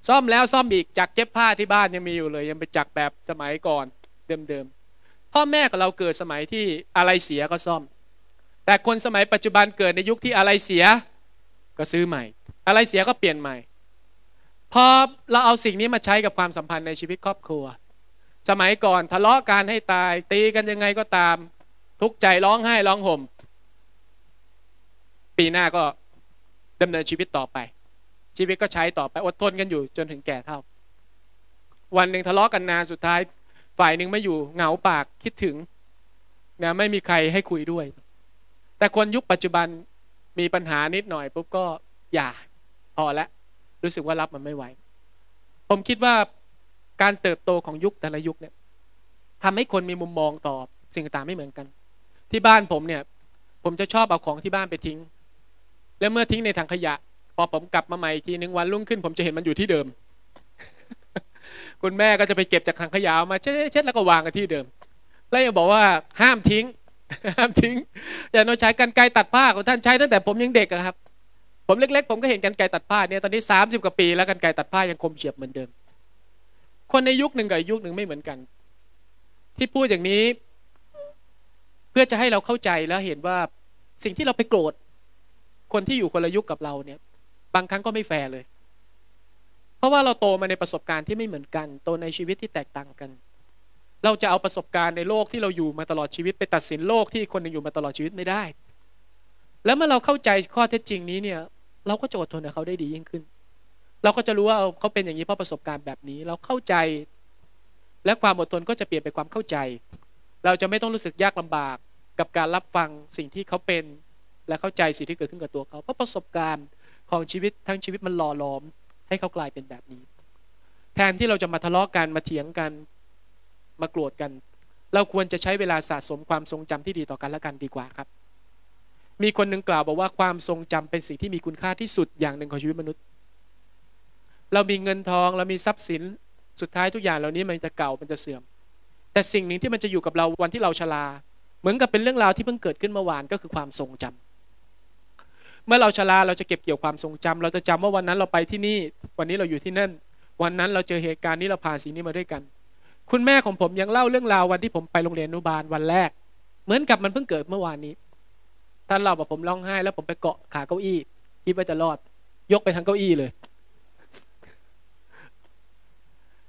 ซ่อมแล้วซ่อมอีกจักเย็บผ้าที่บ้านยังมีอยู่เลยยังไปจักแบบสมัยก่อนเดิมๆพ่อแม่กับเราเกิดสมัยที่อะไรเสียก็ซ่อมแต่คนสมัยปัจจุบันเกิดในยุคที่อะไรเสียก็ซื้อใหม่อะไรเสียก็เปลี่ยนใหม่พอเราเอาสิ่งนี้มาใช้กับความสัมพันธ์ในชีวิตครอบครัวสมัยก่อนทะเลาะกันให้ตายตีกันยังไงก็ตามทุกข์ใจร้องไห้ร้องห่มปีหน้าก็ดำเนินชีวิตต่อไปชีวิตก็ใช้ต่อไปอดทนกันอยู่จนถึงแก่เฒ่าวันหนึ่งทะเลาะกันนานสุดท้าย ฝ่ายหนึ่งไม่อยู่เหงาปากคิดถึงนะไม่มีใครให้คุยด้วยแต่คนยุคปัจจุบันมีปัญหานิดหน่อยปุ๊บก็อย่าพอแล้วรู้สึกว่ารับมันไม่ไหวผมคิดว่าการเติบโตของยุคแต่ละยุคเนี่ยทำให้คนมีมุมมองต่อสิ่งต่างไม่เหมือนกันที่บ้านผมเนี่ยผมจะชอบเอาของที่บ้านไปทิ้งแล้วเมื่อทิ้งในถังขยะพอผมกลับมาใหม่ทีนึงวันรุ่งขึ้นผมจะเห็นมันอยู่ที่เดิม คุณแม่ก็จะไปเก็บจากถังขยะมาเช็ดๆแล้วก็วางกันที่เดิมแล้วยังบอกว่าห้ามทิ้ง ห้ามทิ้งอย่าโน้ตใช้กรรไกรตัดผ้าของท่านใช้ตั้งแต่ผมยังเด็กครับผมเล็กๆผมก็เห็นกรรไกรตัดผ้าเนี่ยตอนนี้สามสิบกว่าปีแล้วกรรไกรตัดผ้ายังคมเฉียบเหมือนเดิมคนในยุคหนึ่งกับยุคหนึ่งไม่เหมือนกันที่พูดอย่างนี้เพื่อจะให้เราเข้าใจแล้วเห็นว่าสิ่งที่เราไปโกรธคนที่อยู่คนละยุคกับเราเนี่ยบางครั้งก็ไม่แฟร์เลยเพราะว่าเราโตมาในประสบการณ์ที่ไม่เหมือนกันโตในชีวิตที่แตกต่างกันเราจะเอาประสบการณ์ในโลกที่เราอยู่มาตลอดชีวิตไปตัดสินโลกที่คนหนึ่งอยู่มาตลอดชีวิตไม่ได้แล้วเมื่อเราเข้าใจข้อเท็จจริงนี้เนี่ยเราก็จะอดทนกับเขาได้ดียิ่งขึ้นเราก็จะรู้ว่าเขาเป็นอย่างนี้เพราะประสบการณ์แบบนี้เราเข้าใจและความอดทนก็จะเปลี่ยนไปความเข้าใจเราจะไม่ต้องรู้สึกยากลำบากกับการรับฟังสิ่งที่เขาเป็นและเข้าใจสิ่งที่เกิดขึ้นกับตัวเขาเพราะประสบการณ์ของชีวิตทั้งชีวิตมันหล่อหลอมให้เขากลายเป็นแบบนี้แทนที่เราจะมาทะเลาะกันมาเถียงกันมาโกรธกันเราควรจะใช้เวลาสะสมความทรงจำที่ดีต่อกันและกันดีกว่าครับมีคนหนึ่งกล่าวบอกว่าความทรงจำเป็นสิ่งที่มีคุณค่าที่สุดอย่างหนึ่งของชีวิตมนุษย์เรามีเงินทองเรามีทรัพย์สินสุดท้ายทุกอย่างเหล่านี้มันจะเก่ามันจะเสื่อมแต่สิ่งหนึ่งที่มันจะอยู่กับเราวันที่เราชราเหมือนกับเป็นเรื่องราวที่เพิ่งเกิดขึ้นเมื่อวานก็คือความทรงจำเมื่อเราชราเราจะเก็บเกี่ยวความทรงจำเราจะจำว่าวันนั้นเราไปที่นี่วันนี้เราอยู่ที่นั่นวันนั้นเราเจอเหตุการณ์นี้เราผ่านสิ่งนี้มาด้วยกันคุณแม่ของผมยังเล่าเรื่องราววันที่ผมไปโรงเรียนอนุบาลวันแรกเหมือนกับมันเพิ่งเกิดเมื่อวานนี้ท่านเล่าบอกผมร้องไห้แล้วผมไปเกาะขาเก้าอี้คิดว่าจะรอดยกไปทางเก้าอี้เลย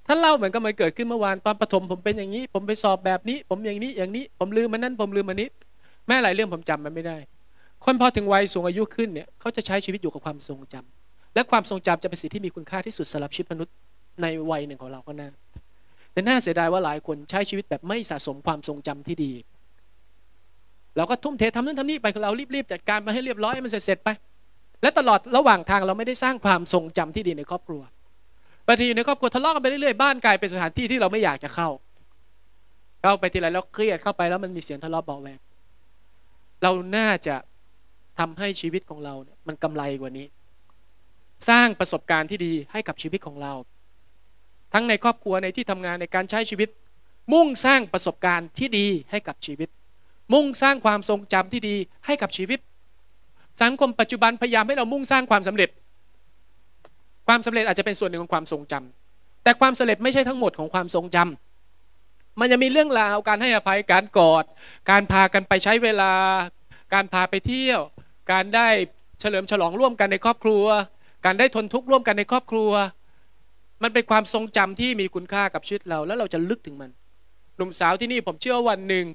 ท่านเล่าเหมือนกับมันเกิดขึ้นเมื่อวานตอนประถมผมเป็นอย่างนี้ผมไปสอบแบบนี้ผมอย่างนี้อย่างนี้ผมลืมมันนั่นผมลืมมันนี้แม่หลายเรื่องผมจำมันไม่ได้คนพอถึงวัยสูงอายุขึ้นเนี่ยเขาจะใช้ชีวิตอยู่กับความทรงจำและความทรงจำจะเป็นสิ่งที่มีคุณค่าที่สุดสำหรับชีวิตมนุษย์ในวัยหนึ่งของเราก็น่าแต่น่าเสียดายว่าหลายคนใช้ชีวิตแบบไม่สะสมความทรงจำที่ดีเราก็ทุ่มเททำนั่นทำนี่ไปเรารีบๆจัดการมาให้เรียบร้อยมันเสร็จๆไปและตลอดระหว่างทางเราไม่ได้สร้างความทรงจำที่ดีในครอบครัวบางทีอยู่ในครอบครัวทะเลาะกันไปเรื่อยๆบ้านกลายเป็นสถานที่ที่เราไม่อยากจะเข้าเข้าไปทีไรแล้วเครียดเข้าไปแล้วมันมีเสียงทะเลาะเบาแวงเราน่าจะทำให้ชีวิตของเราเนี่ยมันกำไรกว่านี้สร้างประสบการณ์ที่ดีให้กับชีวิตของเราทั้งในครอบครัวในที่ทำงานในการใช้ชีวิตมุ่งสร้างประสบการณ์ที่ดีให้กับชีวิตมุ่งสร้างความทรงจำที่ดีให้กับชีวิตสังคมปัจจุบันพยายามให้เรามุ่งสร้างความสำเร็จความสำเร็จอาจจะเป็นส่วนหนึ่งของความทรงจำแต่ความสำเร็จไม่ใช่ทั้งหมดของความทรงจำมันจะมีเรื่องราวการให้อภัยการกอดการพากันไปใช้เวลาการพาไปเที่ยวการได้เฉลิมฉลองร่วมกันในครอบครัวการได้ทนทุกข์ร่วมกันในครอบครัวมันเป็นความทรงจำที่มีคุณค่ากับชีวิตเราแล้วเราจะลึกถึงมันหนุ่มสาวที่นี่ผมเชื่อวันหนึ่ง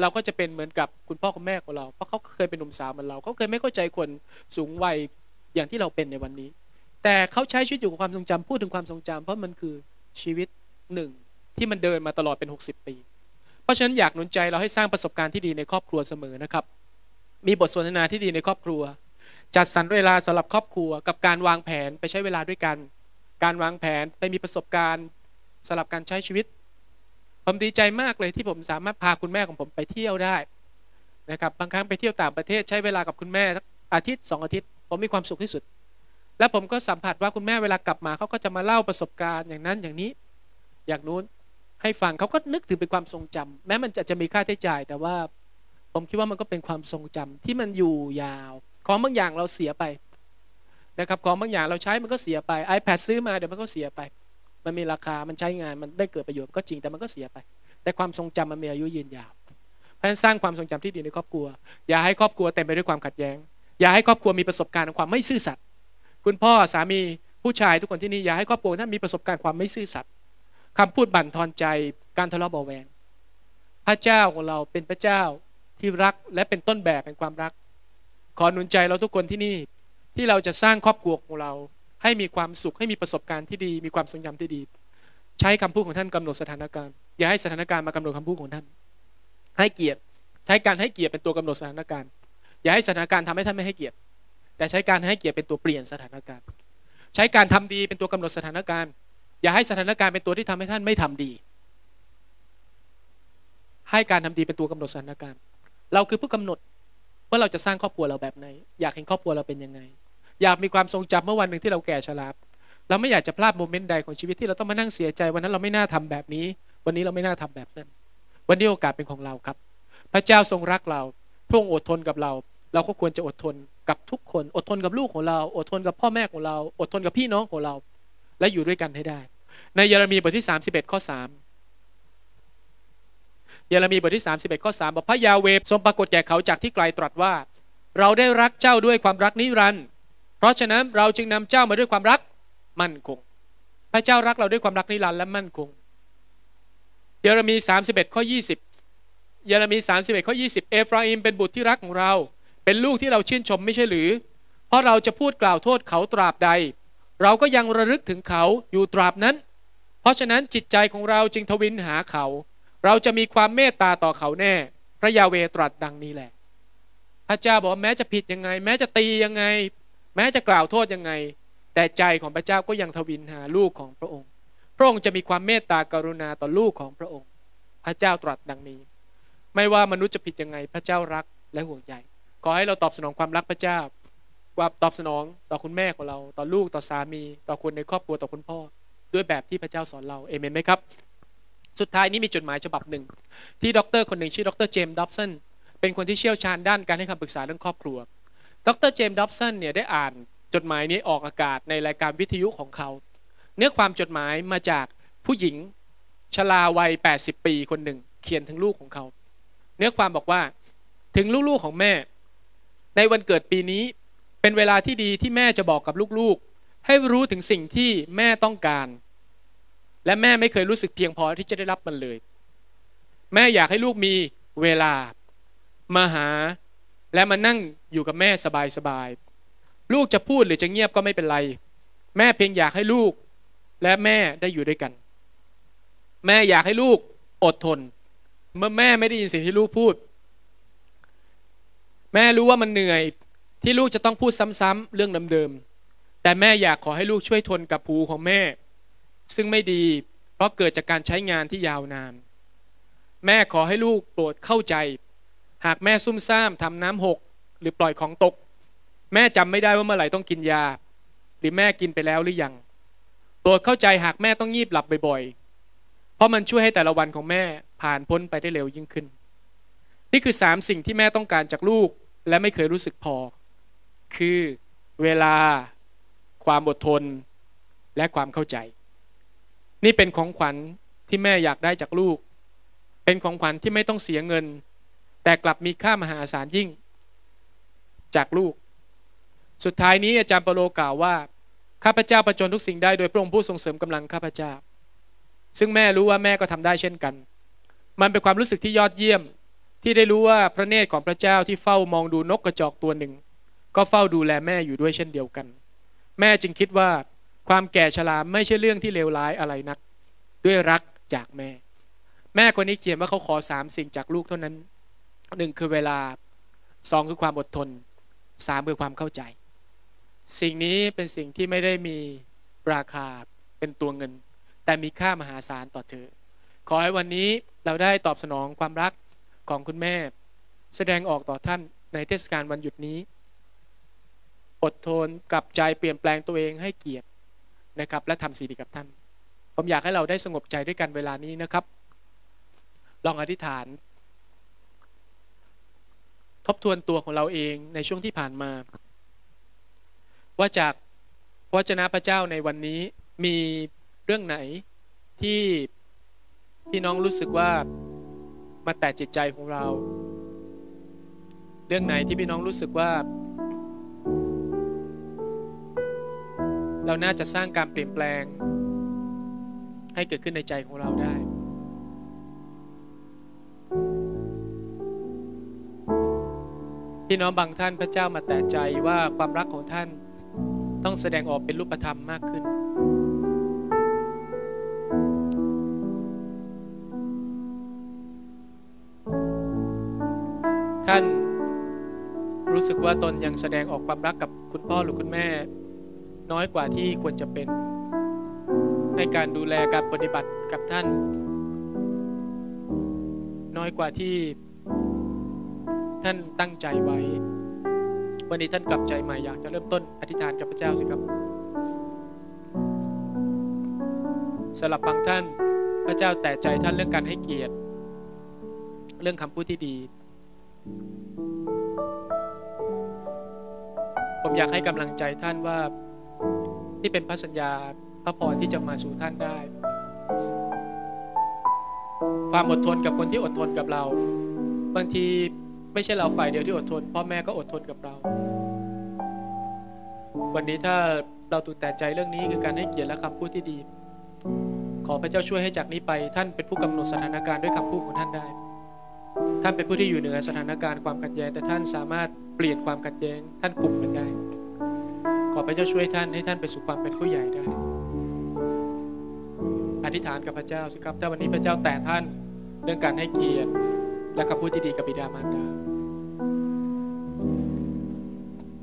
เราก็จะเป็นเหมือนกับคุณพ่อคุณแม่ของเราเพราะเขาเคยเป็นหนุ่มสาวเหมือนเราเขาเคยไม่เข้าใจคนสูงวัยอย่างที่เราเป็นในวันนี้แต่เขาใช้ชีวิตอยู่กับความทรงจำพูดถึงความทรงจำเพราะมันคือชีวิตหนึ่งที่มันเดินมาตลอดเป็นหกสิบปีเพราะฉะนั้นอยากหนุนใจเราให้สร้างประสบการณ์ที่ดีในครอบครัวเสมอนะครับมีบทสนทนาที่ดีในครอบครัวจัดสรรเวลาสำหรับครอบครัวกับการวางแผนไปใช้เวลาด้วยกันการวางแผนไปมีประสบการณ์สำหรับการใช้ชีวิตผมดีใจมากเลยที่ผมสามารถพาคุณแม่ของผมไปเที่ยวได้นะครับบางครั้งไปเที่ยวต่างประเทศใช้เวลากับคุณแม่อาทิตย์สองอาทิตย์ผมมีความสุขที่สุดและผมก็สัมผัสว่าคุณแม่เวลากลับมาเขาก็จะมาเล่าประสบการณ์อย่างนั้นอย่างนี้อย่างนู้นให้ฟังเขาก็นึกถึงเป็นความทรงจำแม้มันจะจะมีค่าใช้จ่ายแต่ว่าผมคิดว่ามันก็เป็นความทรงจำที่มันอยู่ยาวของบางอย่างเราเสียไปนะครับของบางอย่างเราใช้มันก็เสียไป ไอแพด ซื้อมาเดี๋ยวมันก็เสียไปมันมีราคามันใช้งานมันได้เกิดประโยชน์ก็จริงแต่มันก็เสียไปแต่ความทรงจำมันมีอายุยืนยาวเพราะฉะนั้นสร้างความทรงจำที่ดีในครอบครัวอย่าให้ครอบครัวเต็มไปด้วยความขัดแย้งอย่าให้ครอบครัวมีประสบการณ์ของความไม่ซื่อสัตย์คุณพ่อสามีผู้ชายทุกคนที่นี่อย่าให้ครอบครัวท่านมีประสบการณ์ความไม่ซื่อสัตย์คำพูดบั่นทอนใจการทะเลาะเบาแวงพระเจ้าของเราเป็นพระเจ้าที่รักและเป็นต้นแบบแห่งความรักขอหนุนใจเราทุกคนที่นี่ที่เราจะสร้างครอบครัวของเราให้มีความสุขให้มีประสบการณ์ที่ดีมีความทรงจำที่ดีใช้คำพูดของท่านกำหนดสถานการณ์ อย่าให้สถานการณ์มากำหนดคำพูดของท่านให้เกียรติใช้การให้เกียรติเป็นตัวกำหนดสถานการณ์อย่าให้สถานการณ์ทำให้ท่านไม่ให้เกียรติแต่ใช้การให้เกียรติเป็นตัวเปลี่ยนสถานการณ์ใช้การทำดีเป็นตัวกำหนดสถานการณ์อย่าให้สถานการณ์เป็นตัวที่ทำให้ท่านไม่ทำดีให้การทำดีเป็นตัวกำหนดสถานการณ์เราคือผู้กำหนดว่าเราจะสร้างครอบครัวเราแบบไหนอยากเห็นครอบครัวเราเป็นยังไงอยากมีความทรงจำเมื่อวันหนึ่งที่เราแก่ชราเราไม่อยากจะพลาดโมเมนต์ใดของชีวิตที่เราต้องมานั่งเสียใจวันนั้นเราไม่น่าทำแบบนี้วันนี้เราไม่น่าทำแบบนั้นวันนี้โอกาสเป็นของเราครับพระเจ้าทรงรักเราพระองค์อดทนกับเราเราก็ควรจะอดทนกับทุกคนอดทนกับลูกของเราอดทนกับพ่อแม่ของเราอดทนกับพี่น้องของเราและอยู่ด้วยกันให้ได้ในเยเรมีย์บทที่สามสิบเอ็ดข้อสามเยเรมีย์บทที่สามสิบเอ็ดข้อสามบอกพระยาเวห์ทรงปรากฏแก่เขาจากที่ไกลตรัสว่าเราได้รักเจ้าด้วยความรักนิรันดร์เพราะฉะนั้นเราจึงนำเจ้ามาด้วยความรักมั่นคงพระเจ้ารักเราด้วยความรักนิรันดร์และมั่นคงเยเรมีย์สามสิบเอ็ดข้อยี่สิบเยเรมีย์สามสิบเอ็ดข้อยี่สิบเอฟราอิมเป็นบุตรที่รักของเราเป็นลูกที่เราชื่นชมไม่ใช่หรือเพราะเราจะพูดกล่าวโทษเขาตราบใดเราก็ยังระลึกถึงเขาอยู่ตราบนั้นเพราะฉะนั้นจิตใจของเราจึงทวินหาเขาเราจะมีความเมตตาต่อเขาแน่พระยาเวห์ตรัสดังนี้แหละพระเจ้าบอกแม้จะผิดยังไงแม้จะตียังไงแม้จะกล่าวโทษยังไงแต่ใจของพระเจ้าก็ยังทวินหาลูกของพระองค์พระองค์จะมีความเมตตากรุณาต่อลูกของพระองค์พระเจ้าตรัสดังนี้ไม่ว่ามนุษย์จะผิดยังไงพระเจ้ารักและห่วงใยขอให้เราตอบสนองความรักพระเจ้าว่าตอบสนองต่อคุณแม่ของเราต่อลูกต่อสามีต่อคนในครอบครัวต่อคุณพ่อด้วยแบบที่พระเจ้าสอนเราเอเมนไหมครับสุดท้ายนี้มีจดหมายฉบับหนึ่งที่ด็อกเตอร์คนหนึ่งชื่อด็อกเตอร์เจมส์ด็อบสันเป็นคนที่เชี่ยวชาญด้านการให้คำปรึกษาเรื่องครอบครัวด็อกเตอร์เจมส์ด็อบสันเนี่ยได้อ่านจดหมายนี้ออกอากาศในรายการวิทยุของเขาเนื้อความจดหมายมาจากผู้หญิงชราวัยแปดสิบปีคนหนึ่งเขียนถึงลูกของเขาเนื้อความบอกว่าถึงลูกๆของแม่ในวันเกิดปีนี้เป็นเวลาที่ดีที่แม่จะบอกกับลูกๆให้รู้ถึงสิ่งที่แม่ต้องการและแม่ไม่เคยรู้สึกเพียงพอที่จะได้รับมันเลยแม่อยากให้ลูกมีเวลามาหาและมานั่งอยู่กับแม่สบายๆลูกจะพูดหรือจะเงียบก็ไม่เป็นไรแม่เพียงอยากให้ลูกและแม่ได้อยู่ด้วยกันแม่อยากให้ลูกอดทนเมื่อแม่ไม่ได้ยินสิ่งที่ลูกพูดแม่รู้ว่ามันเหนื่อยที่ลูกจะต้องพูดซ้ำๆเรื่องเดิมๆแต่แม่อยากขอให้ลูกช่วยทนกับหูของแม่ซึ่งไม่ดีเพราะเกิดจากการใช้งานที่ยาวนานแม่ขอให้ลูกโปรดเข้าใจหากแม่ซุ่มซ่ามทำน้ำหกหรือปล่อยของตกแม่จำไม่ได้ว่าเมื่อไหร่ต้องกินยาหรือแม่กินไปแล้วหรือยังโปรดเข้าใจหากแม่ต้องงีบหลับบ่อยๆเพราะมันช่วยให้แต่ละวันของแม่ผ่านพ้นไปได้เร็วยิ่งขึ้นนี่คือสามสิ่งที่แม่ต้องการจากลูกและไม่เคยรู้สึกพอคือเวลาความอดทนและความเข้าใจนี่เป็นของขวัญที่แม่อยากได้จากลูกเป็นของขวัญที่ไม่ต้องเสียเงินแต่กลับมีค่ามหาศาลยิ่งจากลูกสุดท้ายนี้อาจารย์เปาโลกล่าวว่าข้าพเจ้าประจนทุกสิ่งได้โดยพระองค์ผู้ทรงเสริมกำลังข้าพเจ้าซึ่งแม่รู้ว่าแม่ก็ทำได้เช่นกันมันเป็นความรู้สึกที่ยอดเยี่ยมที่ได้รู้ว่าพระเนตรของพระเจ้าที่เฝ้ามองดูนกกระจอกตัวหนึ่งก็เฝ้าดูแลแม่อยู่ด้วยเช่นเดียวกันแม่จึงคิดว่าความแก่ชราไม่ใช่เรื่องที่เลวร้ายอะไรนักด้วยรักจากแม่แม่คนนี้เขียนว่าเขาขอสามสิ่งจากลูกเท่านั้นหนึ่งคือเวลาสองคือความอดทนสามคือความเข้าใจสิ่งนี้เป็นสิ่งที่ไม่ได้มีราคาเป็นตัวเงินแต่มีค่ามหาศาลต่อเธอขอให้วันนี้เราได้ตอบสนองความรักของคุณแม่แสดงออกต่อท่านในเทศกาลวันหยุดนี้อดทนกลับใจเปลี่ยนแปลงตัวเองให้เกียรตินะครับและทำสิ่งดีกับท่านผมอยากให้เราได้สงบใจด้วยกันเวลานี้นะครับลองอธิษฐานทบทวนตัวของเราเองในช่วงที่ผ่านมาว่าจากพระวจนะพระเจ้าในวันนี้มีเรื่องไหนที่พี่น้องรู้สึกว่ามาแตะจิตใจของเราเรื่องไหนที่พี่น้องรู้สึกว่าเราน่าจะสร้างการเปลี่ยนแปลงให้เกิดขึ้นในใจของเราได้พี่น้องบางท่านพระเจ้ามาแตะใจว่าความรักของท่านต้องแสดงออกเป็นรูปธรรมมากขึ้น ท่านรู้สึกว่าตนยังแสดงออกความรักกับคุณพ่อหรือคุณแม่น้อยกว่าที่ควรจะเป็นในการดูแลการปฏิบัติกับท่านน้อยกว่าที่ท่านตั้งใจไว้วันนี้ท่านกลับใจใหม่อยากจะเริ่มต้นอธิษฐานกับพระเจ้าสิครับสำหรับบางท่านพระเจ้าแต่ใจท่านเรื่องการให้เกียรติเรื่องคำพูดที่ดีผมอยากให้กำลังใจท่านว่าที่เป็นพระสัญญาพระพรที่จะมาสู่ท่านได้ความอดทนกับคนที่อดทนกับเราบางทีไม่ใช่เราฝ่ายเดียวที่อดทนพ่อแม่ก็อดทนกับเราวันนี้ถ้าเราตูแต่ใจเรื่องนี้คือการให้เกียรติและคำพูดที่ดีขอพระเจ้าช่วยให้จากนี้ไปท่านเป็นผู้กำหนดสถานการณ์ด้วยคำพูดของท่านได้ท่านเป็นผู้ที่อยู่เหนือสถานการณ์ความขัดแย้งแต่ท่านสามารถเปลี่ยนความขัดแย้งท่านคุมมันได้ขอพระเจ้าช่วยท่านให้ท่านไปสู่ความเป็นผู้ใหญ่ได้อธิษฐานกับพระเจ้าสิครับถ้าวันนี้พระเจ้าแต่ท่านเรื่องการให้เกียรติและคำพูดที่ดีกับบิดามารดา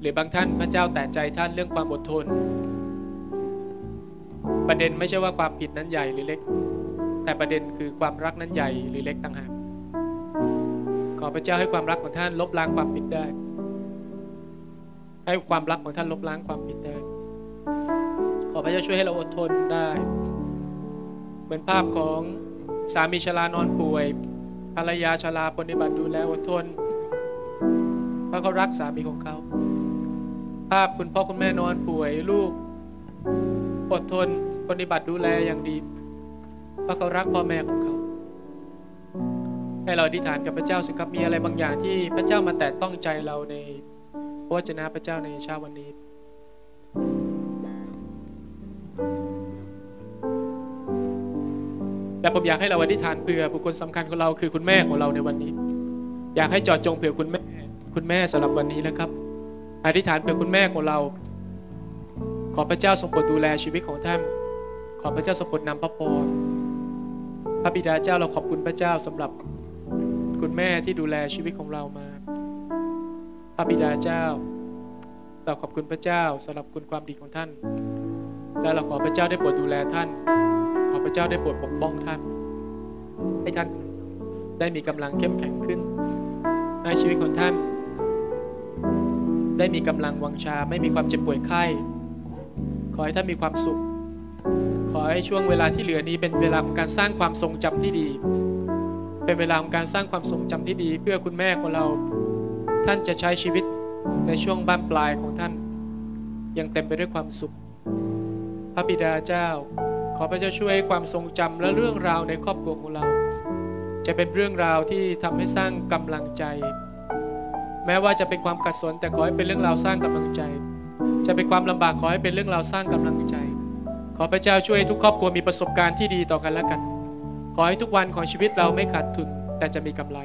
หรือบางท่านพระเจ้าแต่ใจท่านเรื่องความอดทนประเด็นไม่ใช่ว่าความผิดนั้นใหญ่หรือเล็กแต่ประเด็นคือความรักนั้นใหญ่หรือเล็กต่างหากขอพระเจ้าให้ความรักของท่านลบล้างความผิดได้ให้ความรักของท่านลบล้างความผิดได้ขอพระเจ้าช่วยให้เราอดทนได้เหมือนภาพของสามีชรานอนป่วยภรรยาชราปฏิบัติดูแลอดทนเพราะเขารักสามีของเขาภาพคุณพ่อคุณแม่นอนป่วยลูกอดทนปฏิบัติดูแลอย่างดีเพราะเขารักพ่อแม่ของเขาให้เราอธิษฐานกับพระเจ้าสิครับมีอะไรบางอย่างที่พระเจ้ามาแตะต้องใจเราในพระวจนะพระเจ้าในเช้าวันนี้แต่ผมอยากให้เราอธิษฐานเผื่อบุคคลสำคัญของเราคือคุณแม่ของเราในวันนี้อยากให้เจาะจงเผื่อคุณแม่คุณแม่สำหรับวันนี้นะครับอธิษฐานเผื่อคุณแม่ของเราขอพระเจ้าทรงโปรดดูแลชีวิตของท่านขอพระเจ้าทรงโปรดนำพระพรพระบิดาเจ้าเราขอบคุณพระเจ้าสำหรับคุณแม่ที่ดูแลชีวิตของเรามาพระบิดาเจ้าเราขอบคุณพระเจ้าสำหรับคุณความดีของท่านและเราขอพระเจ้าได้โปรดดูแลท่านขอพระเจ้าได้โปรดปกป้องท่านให้ท่านได้มีกำลังเข้มแข็งขึ้นในชีวิตของท่านได้มีกำลังวังชาไม่มีความเจ็บป่วยไข้ขอให้ท่านมีความสุขขอให้ช่วงเวลาที่เหลือนี้เป็นเวลาของการสร้างความทรงจำที่ดีเป็นเวลาของการสร้างความทรงจำที่ดีเพื่อคุณแม่ของเราท่านจะใช้ชีวิตในช่วงบั้นปลายของท่านยังเต็มไปด้วยความสุขพระบิดาเจ้าขอพระเจ้าช่วยความทรงจำและเรื่องราวในครอบครัวของเราจะเป็นเรื่องราวที่ทำให้สร้างกำลังใจแม้ว่าจะเป็นความขัดสนแต่ขอให้เป็นเรื่องราวสร้างกำลังใจจะเป็นความลำบากขอให้เป็นเรื่องราวสร้างกำลังใจขอพระเจ้าช่วยทุกครอบครัวมีประสบการณ์ที่ดีต่อกันและกันขอให้ทุกวันของชีวิตเราไม่ขาดทุนแต่จะมีกำไร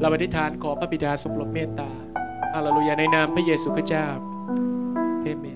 เราอธิษฐานขอพระบิดาทรงโปรดเมตตาฮาเลลูยาในนามพระเยซูคริสต์เจ้าอาเมน